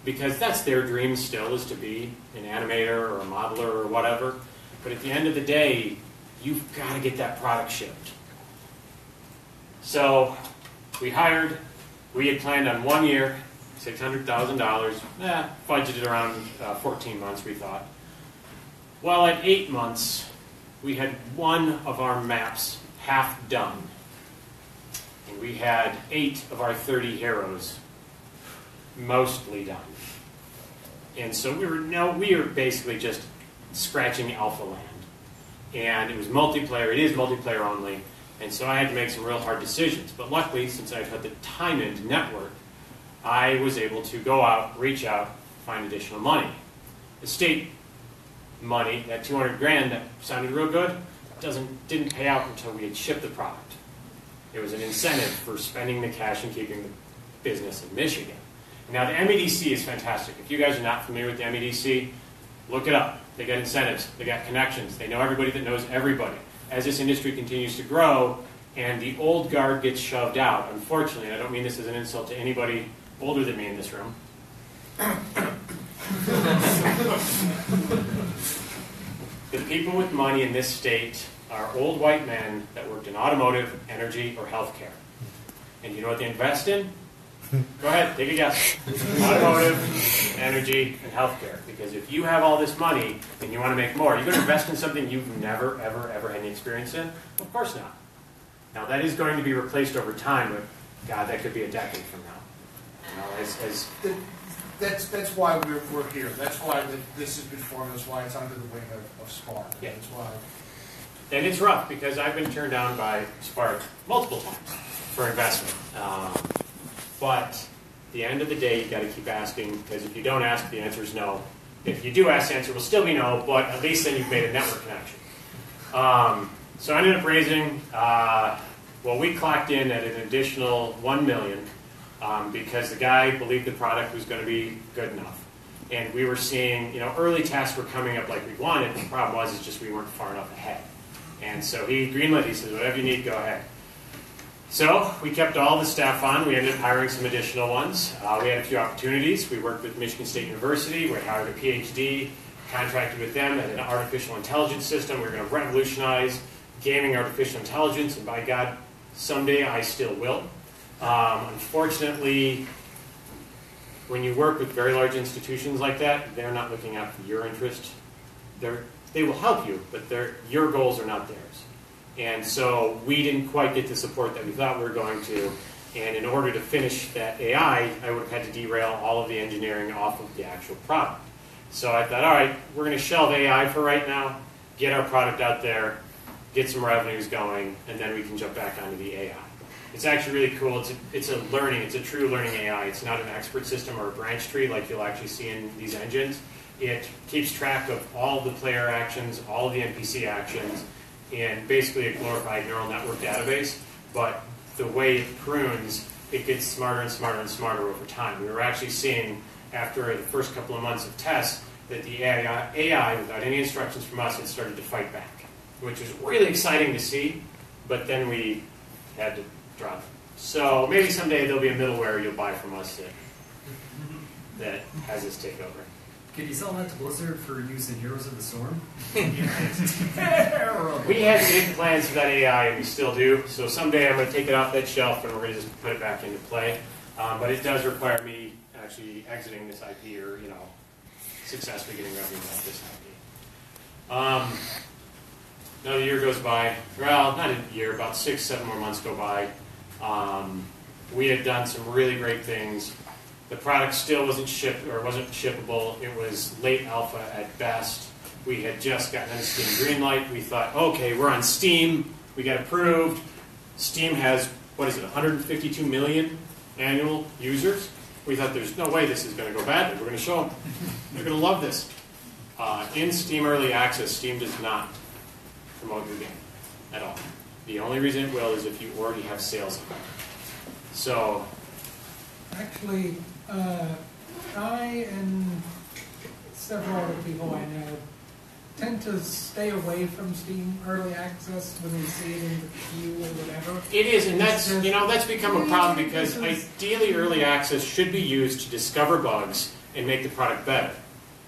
because that's their dream still, is to be an animator or a modeler or whatever. But at the end of the day, you've got to get that product shipped. So we hired, we had planned on 1 year, $600,000, budgeted around 14 months, we thought. Well, at 8 months, we had one of our maps half done. And we had 8 of our 30 heroes mostly done. And so we were basically just scratching alpha land. And it was multiplayer, it is multiplayer only, and so I had to make some real hard decisions. But luckily, since I've had the time and network, I was able to go out, reach out, find additional money. The state money, that 200 grand that sounded real good, didn't pay out until we had shipped the product. It was an incentive for spending the cash and keeping the business in Michigan. Now, the MEDC is fantastic. If you guys are not familiar with the MEDC, look it up. They got incentives. They got connections. They know everybody that knows everybody. As this industry continues to grow and the old guard gets shoved out, unfortunately, and I don't mean this as an insult to anybody older than me in this room. The people with money in this state are old white men that worked in automotive, energy, or healthcare. And you know what they invest in? Go ahead, take a guess. Automotive, energy, and healthcare. Because if you have all this money and you want to make more, you're going to invest in something you've never, ever, ever had any experience in? Of course not. Now, that is going to be replaced over time, but God, that could be a decade from now. You know, that's why we're here. That's why this has been formed. That's why it's under the wing of Spark. Yeah. That's why. And it's rough, because I've been turned down by Spark multiple times for investment. But at the end of the day, you've got to keep asking, because if you don't ask, the answer is no. If you do ask, the answer will still be no, but at least then you've made a network connection. So I ended up raising, well, we clocked in at an additional $1 million because the guy believed the product was going to be good enough. And we were seeing, you know, early tasks were coming up like we wanted. The problem was just we weren't far enough ahead. And so he greenlit, he says, whatever you need, go ahead. So we kept all the staff on. We ended up hiring some additional ones. We had a few opportunities. We worked with Michigan State University. We hired a PhD. contracted with them and an artificial intelligence system. We're going to revolutionize gaming artificial intelligence, and by God, someday I still will. Unfortunately, when you work with very large institutions like that, they're not looking out for your interest. They will help you, but your goals are not theirs. And so we didn't quite get the support that we thought we were going to. And in order to finish that AI, I would have had to derail all of the engineering off of the actual product. So I thought, all right, we're going to shelve AI for right now, get our product out there, get some revenues going, and then we can jump back onto the AI. It's actually really cool. It's a learning, it's a true learning AI. It's not an expert system or a branch tree like you'll actually see in these engines. It keeps track of all the player actions, all of the NPC actions, and basically a glorified neural network database. But the way it prunes, it gets smarter and smarter and smarter over time. We were actually seeing, after the first couple of months of tests, that the AI, without any instructions from us, had started to fight back, which was really exciting to see, but then we had to drop. So maybe someday there'll be a middleware you'll buy from us that has this takeover. Could you sell that to Blizzard for use in Heroes of the Storm? We had big plans for that AI, and we still do. So someday I'm going to take it off that shelf, and we're going to just put it back into play. But it does require me actually exiting this IP, or successfully getting revenue off this IP. Another year goes by. Well, not a year, about 6, 7 more months go by. We had done some really great things. The product still wasn't shippable. It was late alpha at best. We had just gotten into Steam Greenlight. We thought, okay, we're on Steam. We got approved. Steam has, 152 million annual users. We thought there's no way this is going to go bad. We're going to show them. They're going to love this. In Steam Early Access, Steam does not promote your game at all. The only reason it will is if you already have sales. So, actually, I and several other people I know tend to stay away from Steam Early Access when we see it in the queue or whatever. It is, and that's become a problem, because ideally Early Access should be used to discover bugs and make the product better.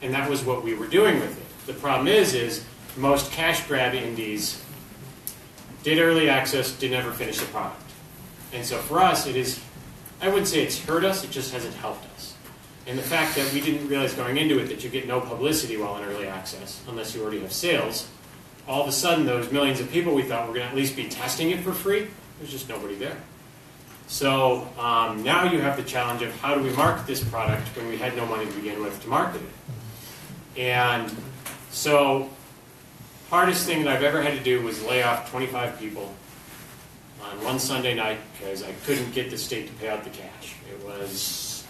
And that was what we were doing with it. The problem is most cash grab indies did Early Access, did never finish the product. And so for us, it is, I wouldn't say it's hurt us, it just hasn't helped us. And the fact that we didn't realize going into it that you get no publicity while in early access, unless you already have sales, all of a sudden those millions of people we thought were going to at least be testing it for free, there's just nobody there. So now you have the challenge of how do we market this product when we had no money to begin with to market it. And so hardest thing that I've ever had to do was lay off 25 people on one Sunday night, because I couldn't get the state to pay out the cash. It was,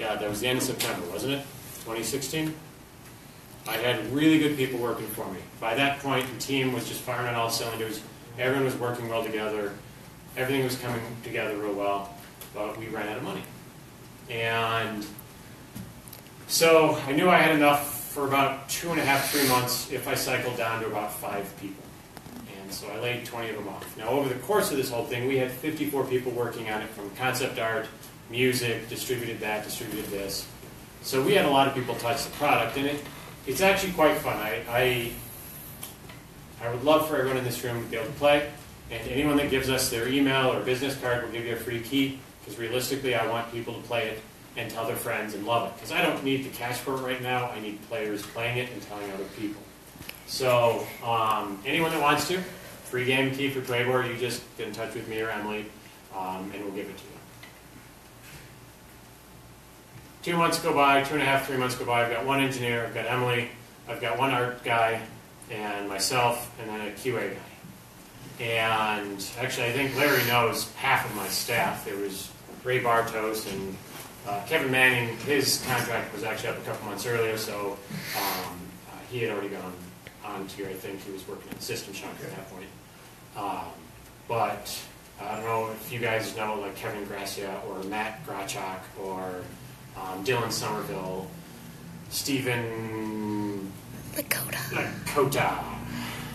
God, that was the end of September, wasn't it? 2016? I had really good people working for me. By that point, the team was just firing on all cylinders. Everyone was working well together. Everything was coming together real well, but we ran out of money. And so I knew I had enough for about 2.5, 3 months if I cycled down to about 5 people. So I laid 20 of them off. Now, over the course of this whole thing, we had 54 people working on it, from concept art, music, distributed that, distributed this. So we had a lot of people touch the product, and it's actually quite fun. I would love for everyone in this room to be able to play, and anyone that gives us their email or business card will give you a free key, because realistically, I want people to play it and tell their friends and love it, because I don't need the cash for it right now. I need players playing it and telling other people. So anyone that wants to, free game key for Tuebor, you just get in touch with me or Emily, and we'll give it to you. 2 months go by, 2.5, 3 months go by. I've got one engineer, I've got Emily, I've got one art guy, and myself, and then a QA guy. And actually, I think Larry knows half of my staff. There was Ray Bartos and Kevin Manning. His contract was actually up a couple months earlier, so he had already gone on to, I think he was working on System Shock at that point. But I don't know if you guys know like Kevin Ingrassia or Matt Grachok or Dylan Somerville, Stephen Lakota.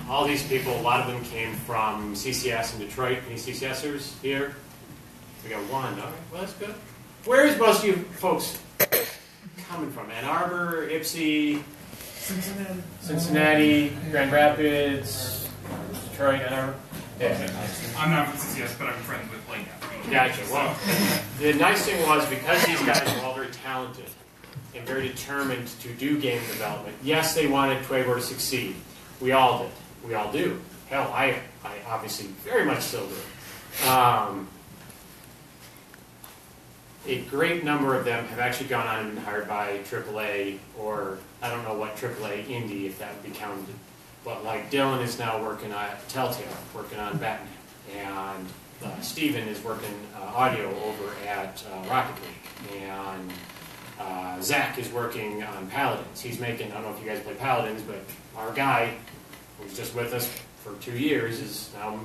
All these people, a lot of them came from CCS in Detroit. Any CCSers here? We got one. All right, well, that's good. Where is most of you folks coming from? Ann Arbor, Ipsy, Cincinnati, Grand Rapids, Detroit, whatever. Yeah. I'm not from CCS, but I'm friends with Blake. Gotcha. Well, the nice thing was, because these guys were all very talented and very determined to do game development, yes, they wanted Tuebor to succeed. We all did. We all do. Hell, I obviously very much still do. A great number of them have actually gone on and been hired by AAA, or I don't know what AAA indie, if that would be counted. But like Dylan is now working on Telltale, working on Batman, and Stephen is working audio over at Rocket League, and Zach is working on Paladins. He's making, I don't know if you guys play Paladins, but our guy who's just with us for 2 years is now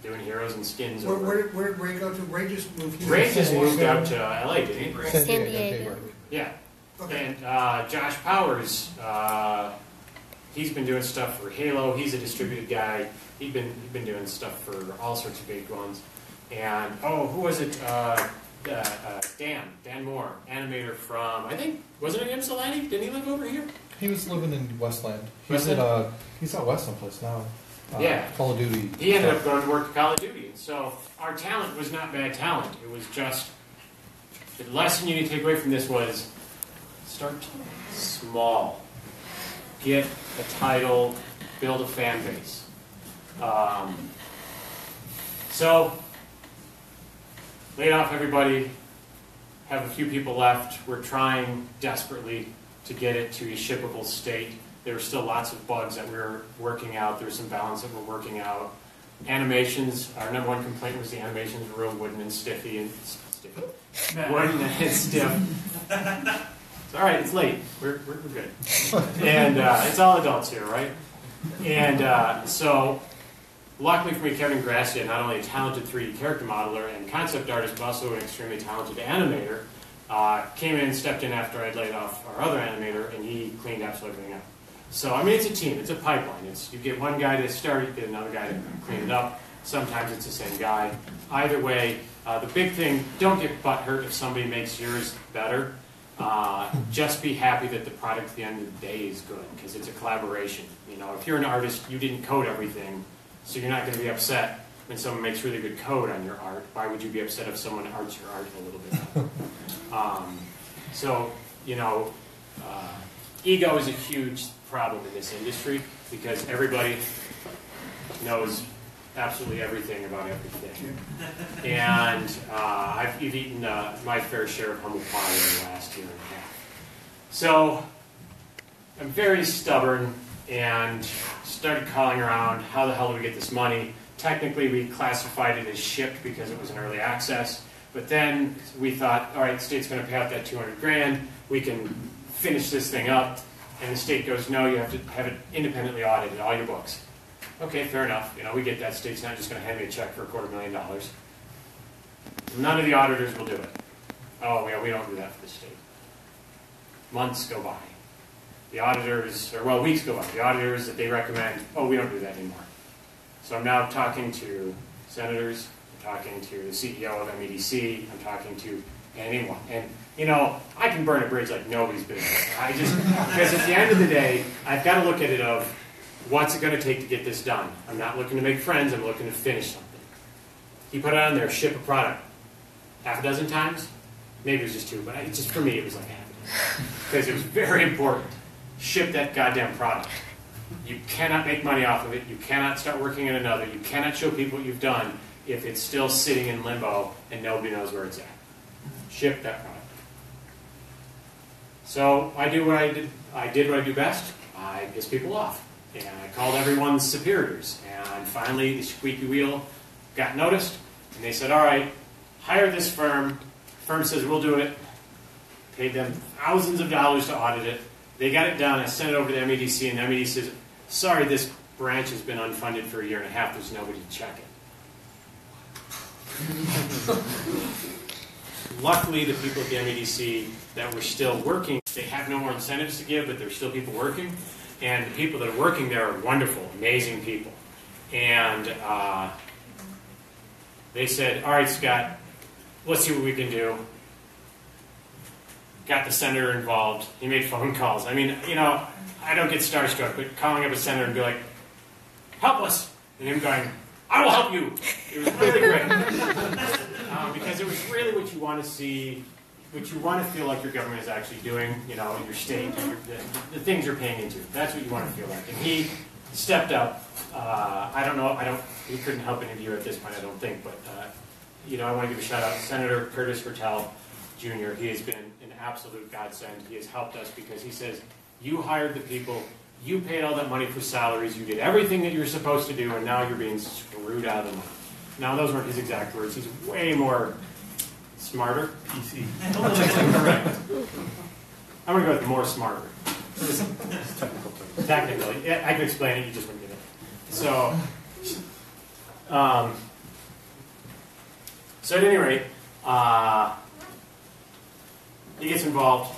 doing heroes and skins. Where did Ray go to? Ray just moved here. Ray just moved out to LA, didn't he? San Diego. Yeah. Okay. And Josh Powers, he's been doing stuff for Halo. He's a distributed guy. He'd been doing stuff for all sorts of big ones. And oh, who was it? Dan Moore, animator from, I think, wasn't it Ypsilanti? Didn't he live over here? He was living in Westland. He's out west someplace now. Yeah. Call of Duty. He ended up going to work at Call of Duty. So our talent was not bad talent. It was just, the lesson you need to take away from this was start small. Get a title, build a fan base. So, laid off everybody, have a few people left. We're trying desperately to get it to a shippable state. There are still lots of bugs that we're working out. There's some balance that we're working out. Animations, our number one complaint was the animations were real wooden and stiffy and stiff. Wooden and stiff. It's all right, it's late. We're good. And it's all adults here, right? And so, luckily for me, Kevin Ingrassia, not only a talented 3D character modeler and concept artist, but also an extremely talented animator, came in and stepped in after I'd laid off our other animator, and he cleaned absolutely everything up. So, I mean, it's a team. It's a pipeline. It's, you get one guy to start, you get another guy to clean it up. Sometimes it's the same guy. Either way, the big thing, don't get butthurt if somebody makes yours better. Just be happy that the product at the end of the day is good, because it's a collaboration. You know, if you're an artist, you didn't code everything, so you're not going to be upset when someone makes really good code on your art. Why would you be upset if someone arts your art a little bit? So, you know, ego is a huge problem in this industry, because everybody knows absolutely everything about everything. And you've eaten my fair share of humble pie in the last year and a half. So I'm very stubborn and started calling around, how the hell do we get this money? Technically, we classified it as shipped because it was an early access. But then we thought, all right, the state's going to pay out that $200,000. We can finish this thing up. And the state goes, no, you have to have it independently audited, all your books. Okay, fair enough. You know, we get that. State's not just going to hand me a check for $250,000. None of the auditors will do it. Oh, yeah, we don't do that for the state. Months go by. The auditors, or well, weeks go by. The auditors that they recommend, oh, we don't do that anymore. So I'm now talking to senators, I'm talking to the CEO of MEDC, I'm talking to anyone. And, you know, I can burn a bridge like nobody's business. I just, because at the end of the day, I've got to look at it of, what's it going to take to get this done? I'm not looking to make friends, I'm looking to finish something. He put it on there, ship a product. Half a dozen times? Maybe it was just two, but it's just for me it was like half a dozen. Because it was very important. Ship that goddamn product. You cannot make money off of it, you cannot start working on another, you cannot show people what you've done if it's still sitting in limbo and nobody knows where it's at. Ship that product. So I do what I did what I do best. I piss people off. And I called everyone's superiors, and finally the squeaky wheel got noticed, and they said, all right, hire this firm. The firm says, we'll do it. Paid them thousands of dollars to audit it. They got it done. I sent it over to the MEDC, and the MEDC says, sorry, this branch has been unfunded for a year and a half. There's nobody to check it. Luckily, the people at the MEDC that were still working, they have no more incentives to give, but there's still people working. And the people that are working there are wonderful, amazing people. And they said, all right, Scott, let's see what we can do. got the senator involved. He made phone calls. I mean, you know, I don't get starstruck, but calling up a senator and be like, help us, and him going, I will help you. It was really great. Because it was really what you want to see, what you want to feel like your government is actually doing, you know, your state, the things you're paying into. That's what you want to feel like. And he stepped up. I don't know, he couldn't help any of you at this point, I don't think, but, you know, I want to give a shout out to Senator Curtis Hertel Jr. He has been an absolute godsend. He has helped us because he says, you hired the people, you paid all that money for salaries, you did everything that you were supposed to do, and now you're being screwed out of the money. Now, those weren't his exact words. He's way more smarter. PC. Correct. I'm going to go with more smarter. Technically. Yeah, I could explain it, you just wouldn't get it. So, at any rate, he gets involved.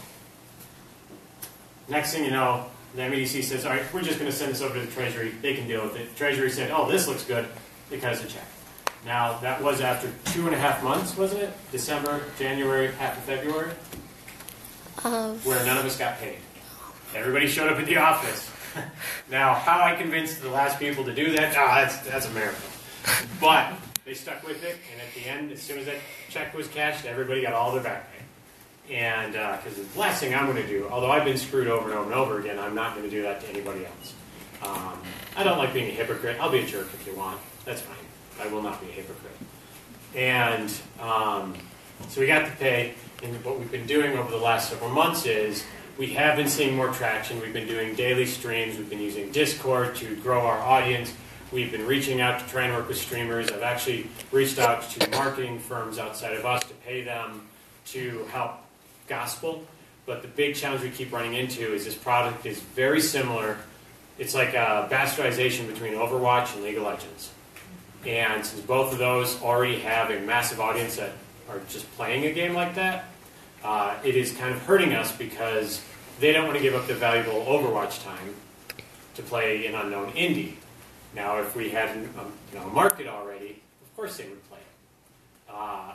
Next thing you know, the MEDC says, all right, we're just going to send this over to the Treasury. They can deal with it. The Treasury said, oh, this looks good. They cut us a check. Now, that was after 2.5 months, wasn't it? December, January, half of February? Where none of us got paid. Everybody showed up at the office. Now, how I convinced the last people to do that, that's a miracle. But they stuck with it, and at the end, as soon as that check was cashed, everybody got all their back pay. And because the last thing I'm going to do, although I've been screwed over and over and over again, I'm not going to do that to anybody else. I don't like being a hypocrite. I'll be a jerk if you want. That's fine. I will not be a hypocrite. And so we got the pay, and what we've been doing over the last several months is we have been seeing more traction. We've been doing daily streams. We've been using Discord to grow our audience. We've been reaching out to try and work with streamers. I've actually reached out to marketing firms outside of us to pay them to help gospel, but the big challenge we keep running into is this product is very similar. It's like a bastardization between Overwatch and League of Legends. And since both of those already have a massive audience that are just playing a game like that, it is kind of hurting us because they don't want to give up the valuable Overwatch time to play an unknown indie. Now, if we had a market already, of course they would play it.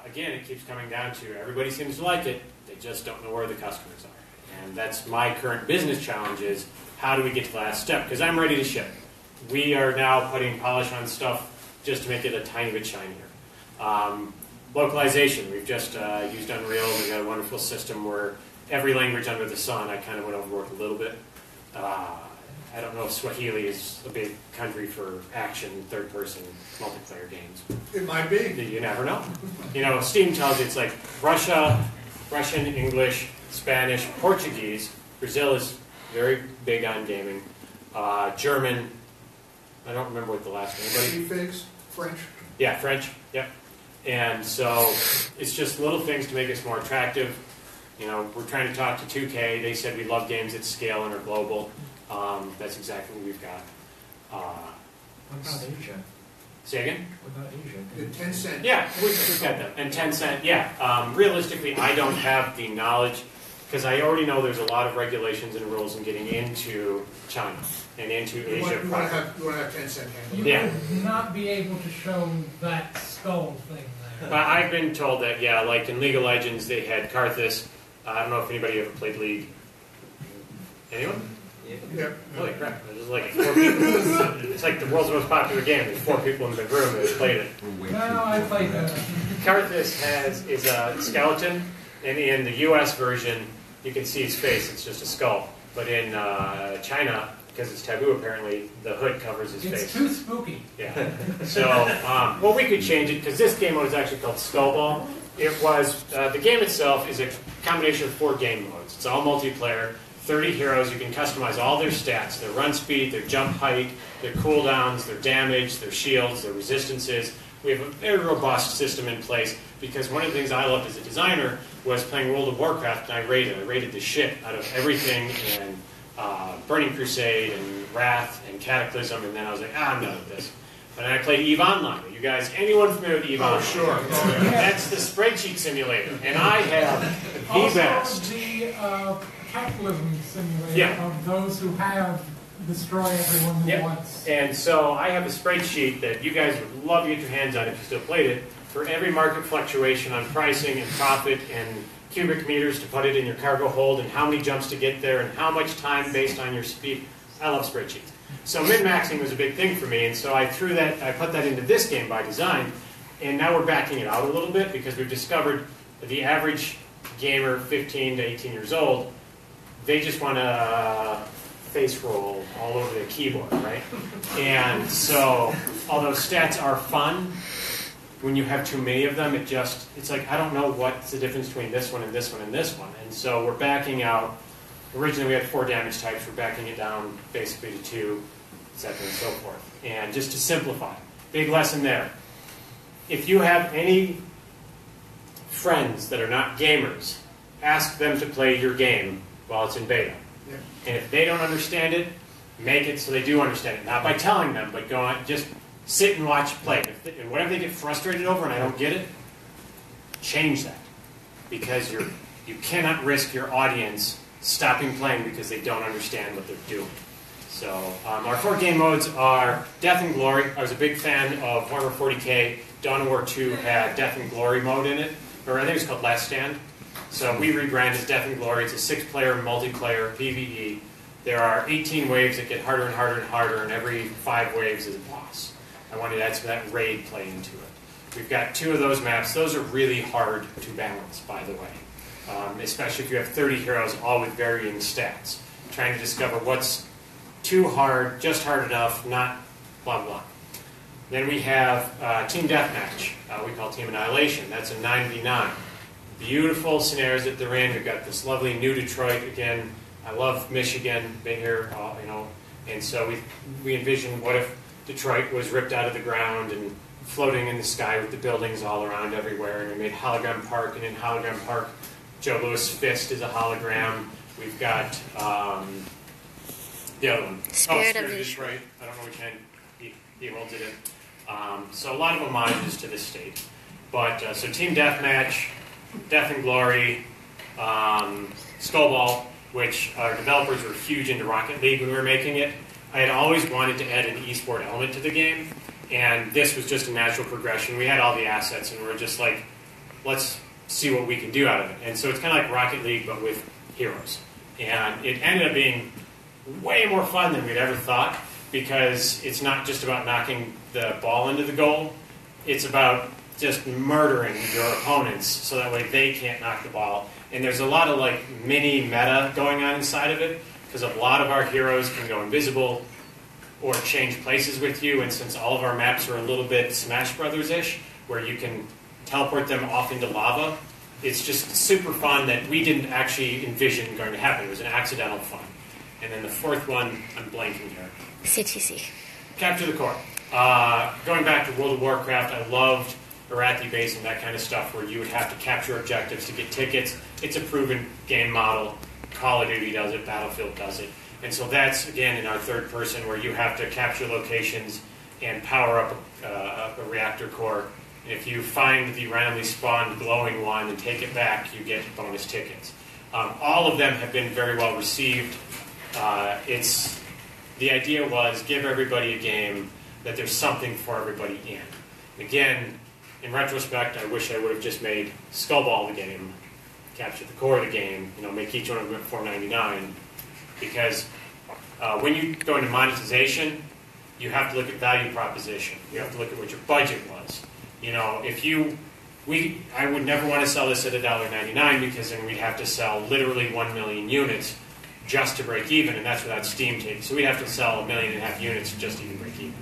Again, it keeps coming down to everybody seems to like it, they just don't know where the customers are. And that's my current business challenge is how do we get to the last step? Because I'm ready to ship. We are now putting polish on stuff just to make it a tiny bit shinier. Localization, we've just used Unreal. We've got a wonderful system where every language under the sun, I kind of went overworked a little bit. I don't know if Swahili is a big country for action, third-person multiplayer games. It might be. You never know. You know, Steam tells you it's like Russian, English, Spanish, Portuguese. Brazil is very big on gaming. German. I don't remember what the last name was. French. Yeah, French. Yep. And so it's just little things to make us more attractive. You know, we're trying to talk to 2K. They said we love games at scale and are global. That's exactly what we've got. What about Asia? Say again? What about Asia? And Tencent. Yeah, we've got them. And Tencent, yeah. Realistically, I don't have the knowledge, because I already know there's a lot of regulations and rules in getting into China and into Asia. You want to have Tencent handle it. Yeah. You would not be able to show that skull thing there. But I've been told that, yeah, like in League of Legends, they had Karthus. I don't know if anybody ever played League. Anyone? Yeah. Holy crap, there's like 4 people. It's like the world's most popular game. There's 4 people in the room that have played it. No, I played that. Karthus is a skeleton, and in the US version, you can see his face, it's just a skull. But in China, because it's taboo apparently, the hood covers his face. It's too spooky. Yeah. So, well, we could change it, because this game mode is actually called Skullball. It was, the game itself is a combination of 4 game modes. It's all multiplayer. 30 heroes, you can customize all their stats, their run speed, their jump height, their cooldowns, their damage, their shields, their resistances. We have a very robust system in place because one of the things I loved as a designer was playing World of Warcraft, and I raided the shit out of everything in Burning Crusade and Wrath and Cataclysm, and then I was like, I'm done with this. And I played EVE Online. Are you guys, anyone familiar with EVE Online? Oh, sure. That's the spreadsheet simulator, and I have the best. Capitalism simulator, yeah, of those who have destroyed everyone who, yep, wants. And so I have a spreadsheet that you guys would love to get your hands on if you still played it, for every market fluctuation on pricing and profit and cubic meters to put it in your cargo hold and how many jumps to get there and how much time based on your speed. I love spreadsheets. So min-maxing was a big thing for me, and so I put that into this game by design, and now we're backing it out a little bit because we've discovered that the average gamer 15 to 18 years old, they just want to face roll all over their keyboard, right? And so, although stats are fun, when you have too many of them, it's like, I don't know what's the difference between this one and this one and this one. And so we're backing out, originally we had 4 damage types, we're backing it down basically to 2, et cetera, and so forth. And just to simplify, big lesson there. If you have any friends that are not gamers, ask them to play your game while it's in beta. Yeah. And if they don't understand it, make it so they do understand it. Not by telling them, but go on, just sit and watch, play. And whatever they get frustrated over and I don't get it, change that. Because you cannot risk your audience stopping playing because they don't understand what they're doing. So our 4 game modes are Death and Glory. I was a big fan of Warhammer 40K. Dawn of War 2 had Death and Glory mode in it. Or I think it was called Last Stand. So we rebranded as Death and Glory. It's a 6-player multiplayer PvE. There are 18 waves that get harder and harder and harder, and every 5 waves is a boss. I wanted to add some of that raid play into it. We've got 2 of those maps. Those are really hard to balance, by the way, especially if you have 30 heroes all with varying stats. Trying to discover what's too hard, just hard enough, not blah, blah. Then we have Team Deathmatch, we call Team Annihilation. That's a 9v9. Beautiful scenarios that they're in. We've got this lovely new Detroit again. I love Michigan, been here, you know. And so we envisioned what if Detroit was ripped out of the ground and floating in the sky with the buildings all around everywhere. And we made Hologram Park, and in Hologram Park, Joe Louis' fist is a hologram. We've got the other one. Spirit of Detroit. I don't know which hand he holds it in. So a lot of homages to this state. But so Team Deathmatch, Death and Glory, Skullball, which our developers were huge into Rocket League when we were making it. I had always wanted to add an esport element to the game, and this was just a natural progression. We had all the assets, and we were just like, let's see what we can do out of it. And so it's kind of like Rocket League, but with heroes. And it ended up being way more fun than we'd ever thought, because it's not just about knocking the ball into the goal. It's about just murdering your opponents so that way they can't knock the ball. And there's a lot of like mini meta going on inside of it because a lot of our heroes can go invisible or change places with you. And since all of our maps are a little bit Smash Brothers-ish, where you can teleport them off into lava, it's just super fun that we didn't actually envision going to happen. It was an accidental fun. And then the 4th one, I'm blanking here. CTC. Capture the Core. Going back to World of Warcraft, I loved Arathi Base and that kind of stuff where you would have to capture objectives to get tickets. It's a proven game model. Call of Duty does it. Battlefield does it. And so that's, again, in our 3rd person where you have to capture locations and power up a reactor core. And if you find the randomly spawned glowing one and take it back, you get bonus tickets. All of them have been very well received. The idea was give everybody a game that there's something for everybody in. And again, in retrospect, I wish I would have just made Skullball the game, Capture the Core of the game, you know, make each one of them $4.99. Because when you go into monetization, you have to look at value proposition. You have to look at what your budget was. You know, I would never want to sell this at $1.99 because then we'd have to sell literally 1 million units just to break even, and that's without Steam taking. So we'd have to sell 1.5 million units just to even break even.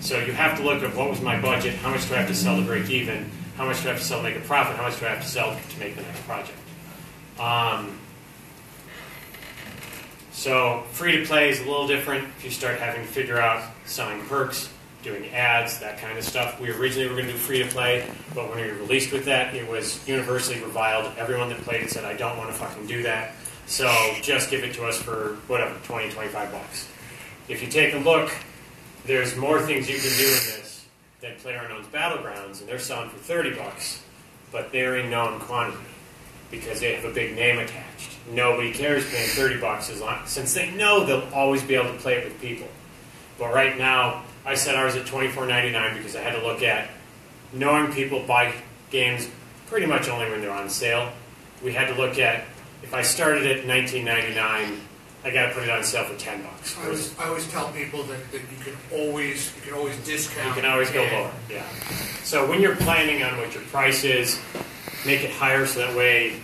So you have to look at what was my budget, how much do I have to sell to break even, how much do I have to sell to make a profit, how much do I have to sell to make the next project. So free-to-play is a little different. If you start having to figure out selling perks, doing ads, that kind of stuff. We originally were going to do free-to-play, but when we released with that, it was universally reviled. Everyone that played it said, I don't want to fucking do that. So just give it to us for, whatever, 20, 25 bucks. If you take a look, there's more things you can do in this than PlayerUnknown's Battlegrounds, and they're selling for 30 bucks, but they're in known quantity because they have a big name attached. Nobody cares paying 30 bucks as long, since they know they'll always be able to play it with people. But right now, I set ours at $24.99 because I had to look at knowing people buy games pretty much only when they're on sale. we had to look at, if I started at $19.99, I got to put it on sale for $10. I always tell people that you can always discount. You can always go lower. Yeah. So when you're planning on what your price is, make it higher so that way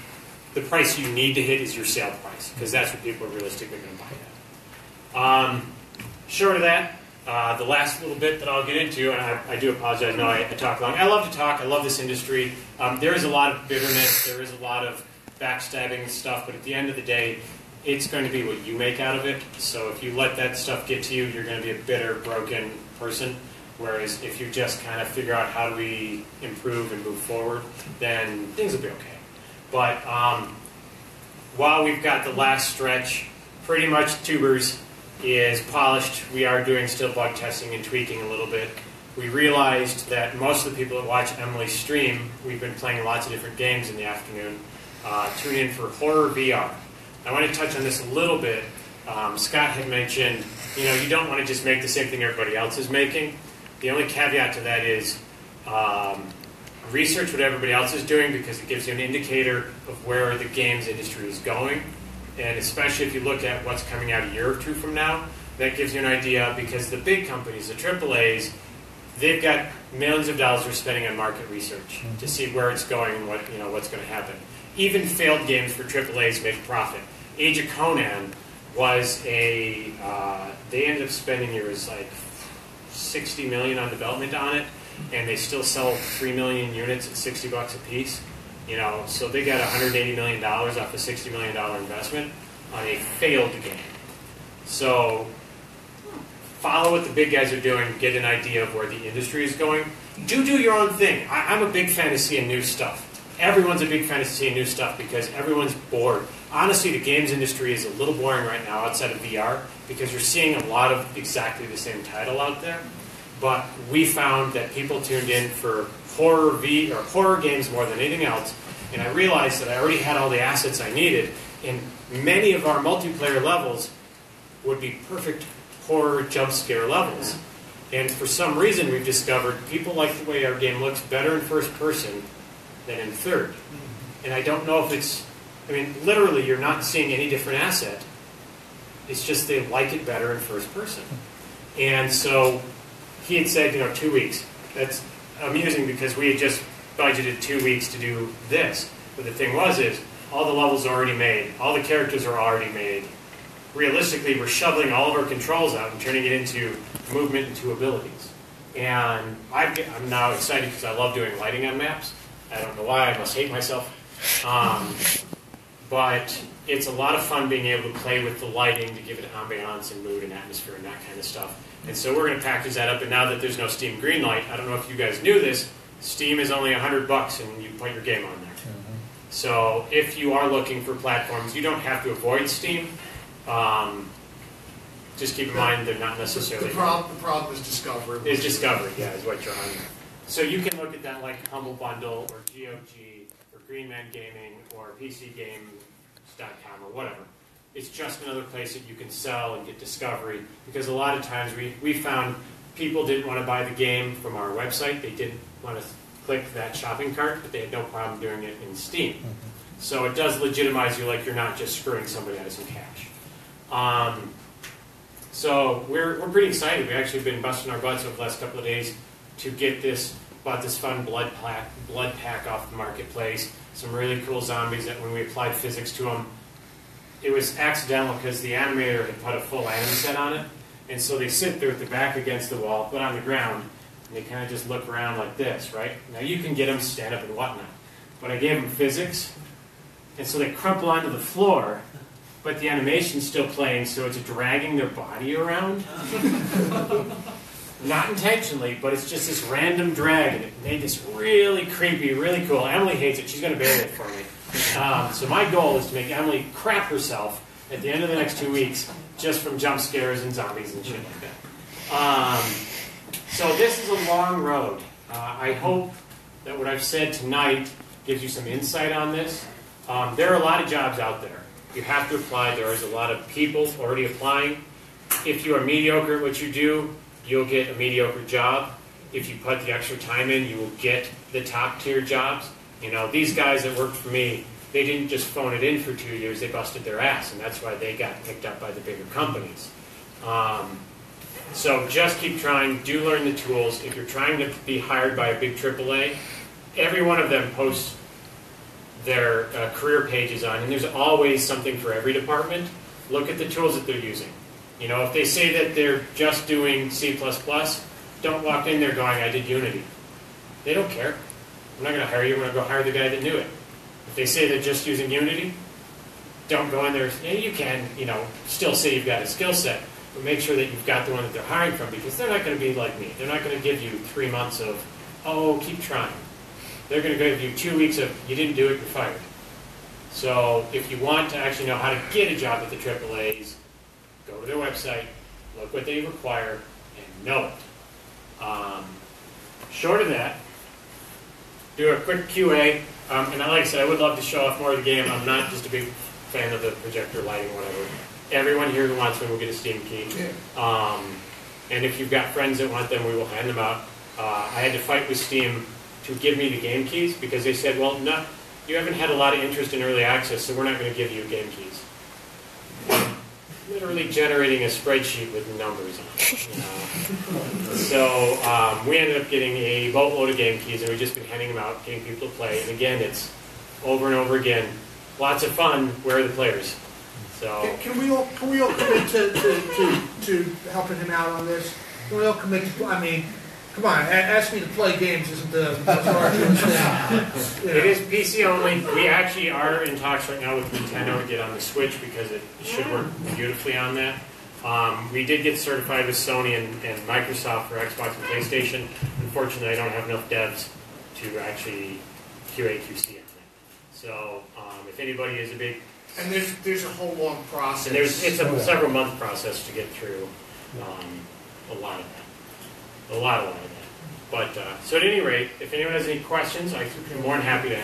the price you need to hit is your sale price, because that's what people are realistically going to buy at. Short of that, the last little bit that I'll get into, and I do apologize, no, I talk long. I love to talk. I love this industry. There is a lot of bitterness. There is a lot of backstabbing stuff, but at the end of the day, it's going to be what you make out of it. So if you let that stuff get to you, you're going to be a bitter, broken person. Whereas if you just kind of figure out how do we improve and move forward, then things will be okay. But while we've got the last stretch, pretty much Tuebors is polished. We are doing still bug testing and tweaking a little bit. We realized that most of the people that watch Emily's stream, we've been playing lots of different games in the afternoon. Tune in for Horror VR. I want to touch on this a little bit. Scott had mentioned, you don't want to just make the same thing everybody else is making. The only caveat to that is research what everybody else is doing, because it gives you an indicator of where the games industry is going. And especially if you look at what's coming out a year or two from now, that gives you an idea, because the big companies, the AAAs, they've got millions of dollars they're spending on market research to see where it's going and what, what's going to happen. Even failed games for AAAs make profit. Age of Conan was a, they ended up spending, it was like $60 million on development on it, and they still sell 3 million units at $60 a piece. So they got $180 million off a $60 million investment on a failed game. So follow what the big guys are doing, get an idea of where the industry is going. Do your own thing. I'm a big fan of seeing new stuff. Everyone's a big fan of seeing new stuff because everyone's bored. Honestly, the games industry is a little boring right now outside of VR because you're seeing a lot of exactly the same title out there. But we found that people tuned in for horror games more than anything else, and I realized that I already had all the assets I needed, and many of our multiplayer levels would be perfect horror jump scare levels. And for some reason, we've discovered people like the way our game looks better in first person than in third. And I don't know if it's, literally you're not seeing any different asset. It's just they like it better in first person. And so he had said, 2 weeks. That's amusing because we had just budgeted 2 weeks to do this. But the thing was is all the levels are already made. All the characters are already made. Realistically, we're shoveling all of our controls out and turning it into movement and two abilities. And I'm now excited because I love doing lighting on maps. I don't know why, I must hate myself. But it's a lot of fun being able to play with the lighting to give it ambiance and mood and atmosphere and that kind of stuff. And so we're going to package that up. And now that there's no Steam Greenlight, I don't know if you guys knew this, Steam is only $100 and you put your game on there. So if you are looking for platforms, you don't have to avoid Steam. Just keep in mind they're not necessarily... The problem is discovery. Is discovery, yeah, is what you're on there. So you can look at that like Humble Bundle or GOG or Green Man Gaming or PCGames.com or whatever. It's just another place that you can sell and get discovery, because a lot of times we found people didn't want to buy the game from our website. They didn't want to click that shopping cart, but they had no problem doing it in Steam. So it does legitimize you, like you're not just screwing somebody out of some cash. So we're pretty excited. We've actually been busting our butts over the last couple of days to get this, bought this fun blood pack off the marketplace, some really cool zombies that when we applied physics to them, it was accidental because the animator had put a full anime set on it, and so they sit there with their back against the wall, but on the ground, and they kind of just look around like this, right? Now you can get them stand up and whatnot, but I gave them physics, and so they crumple onto the floor, but the animation's still playing, so it's dragging their body around. Not intentionally, but it's just this random drag, and it made this really creepy, really cool. Emily hates it. She's going to bury it for me. So my goal is to make Emily crap herself at the end of the next 2 weeks just from jump scares and zombies and shit like that. So this is a long road. I hope that what I've said tonight gives you some insight on this. There are a lot of jobs out there. You have to apply. There is a lot of people already applying. If you are mediocre at what you do, you'll get a mediocre job. If you put the extra time in, you will get the top tier jobs. These guys that worked for me, they didn't just phone it in for 2 years, they busted their ass, and that's why they got picked up by the bigger companies. So just keep trying, do learn the tools. If you're trying to be hired by a big AAA, every one of them posts their career pages on, and there's always something for every department. Look at the tools that they're using. You know, if they say that they're just doing C++, don't walk in there going, I did Unity. They don't care. I'm not going to hire you, I'm going to go hire the guy that knew it. If they say they're just using Unity, don't go in there. You can, you know, still say you've got a skill set, but make sure that you've got the one that they're hiring from, because they're not going to be like me. They're not going to give you 3 months of, oh, keep trying. They're going to give you 2 weeks of, you didn't do it, you're fired. So if you want to actually know how to get a job at the AAAs, go to their website, look what they require, and know it. Short of that, do a quick QA. And like I said, I would love to show off more of the game. I'm not just a big fan of the projector lighting or whatever. Everyone here who wants one will get a Steam key. And if you've got friends that want them, we will hand them out. I had to fight with Steam to give me the game keys because they said, well, no, you haven't had a lot of interest in early access, so we're not going to give you game keys. Literally generating a spreadsheet with numbers on it. So we ended up getting a boatload of game keys, and we've just been handing them out, getting people to play. And again, it's over and over again. Lots of fun. Where are the players? So can we all commit to helping him out on this? Can we all commit? I mean, come on. Ask me to play games isn't the most arduous thing. It is PC only. We actually are in talks right now with Nintendo to get on the Switch because it should work beautifully on that. We did get certified with Sony and Microsoft for Xbox and PlayStation. Unfortunately, I don't have enough devs to actually QA/QC anything. So if anybody is a big... And there's a whole long process. It's a several-month process to get through a lot of that. But so at any rate, if anyone has any questions, I'm more than happy to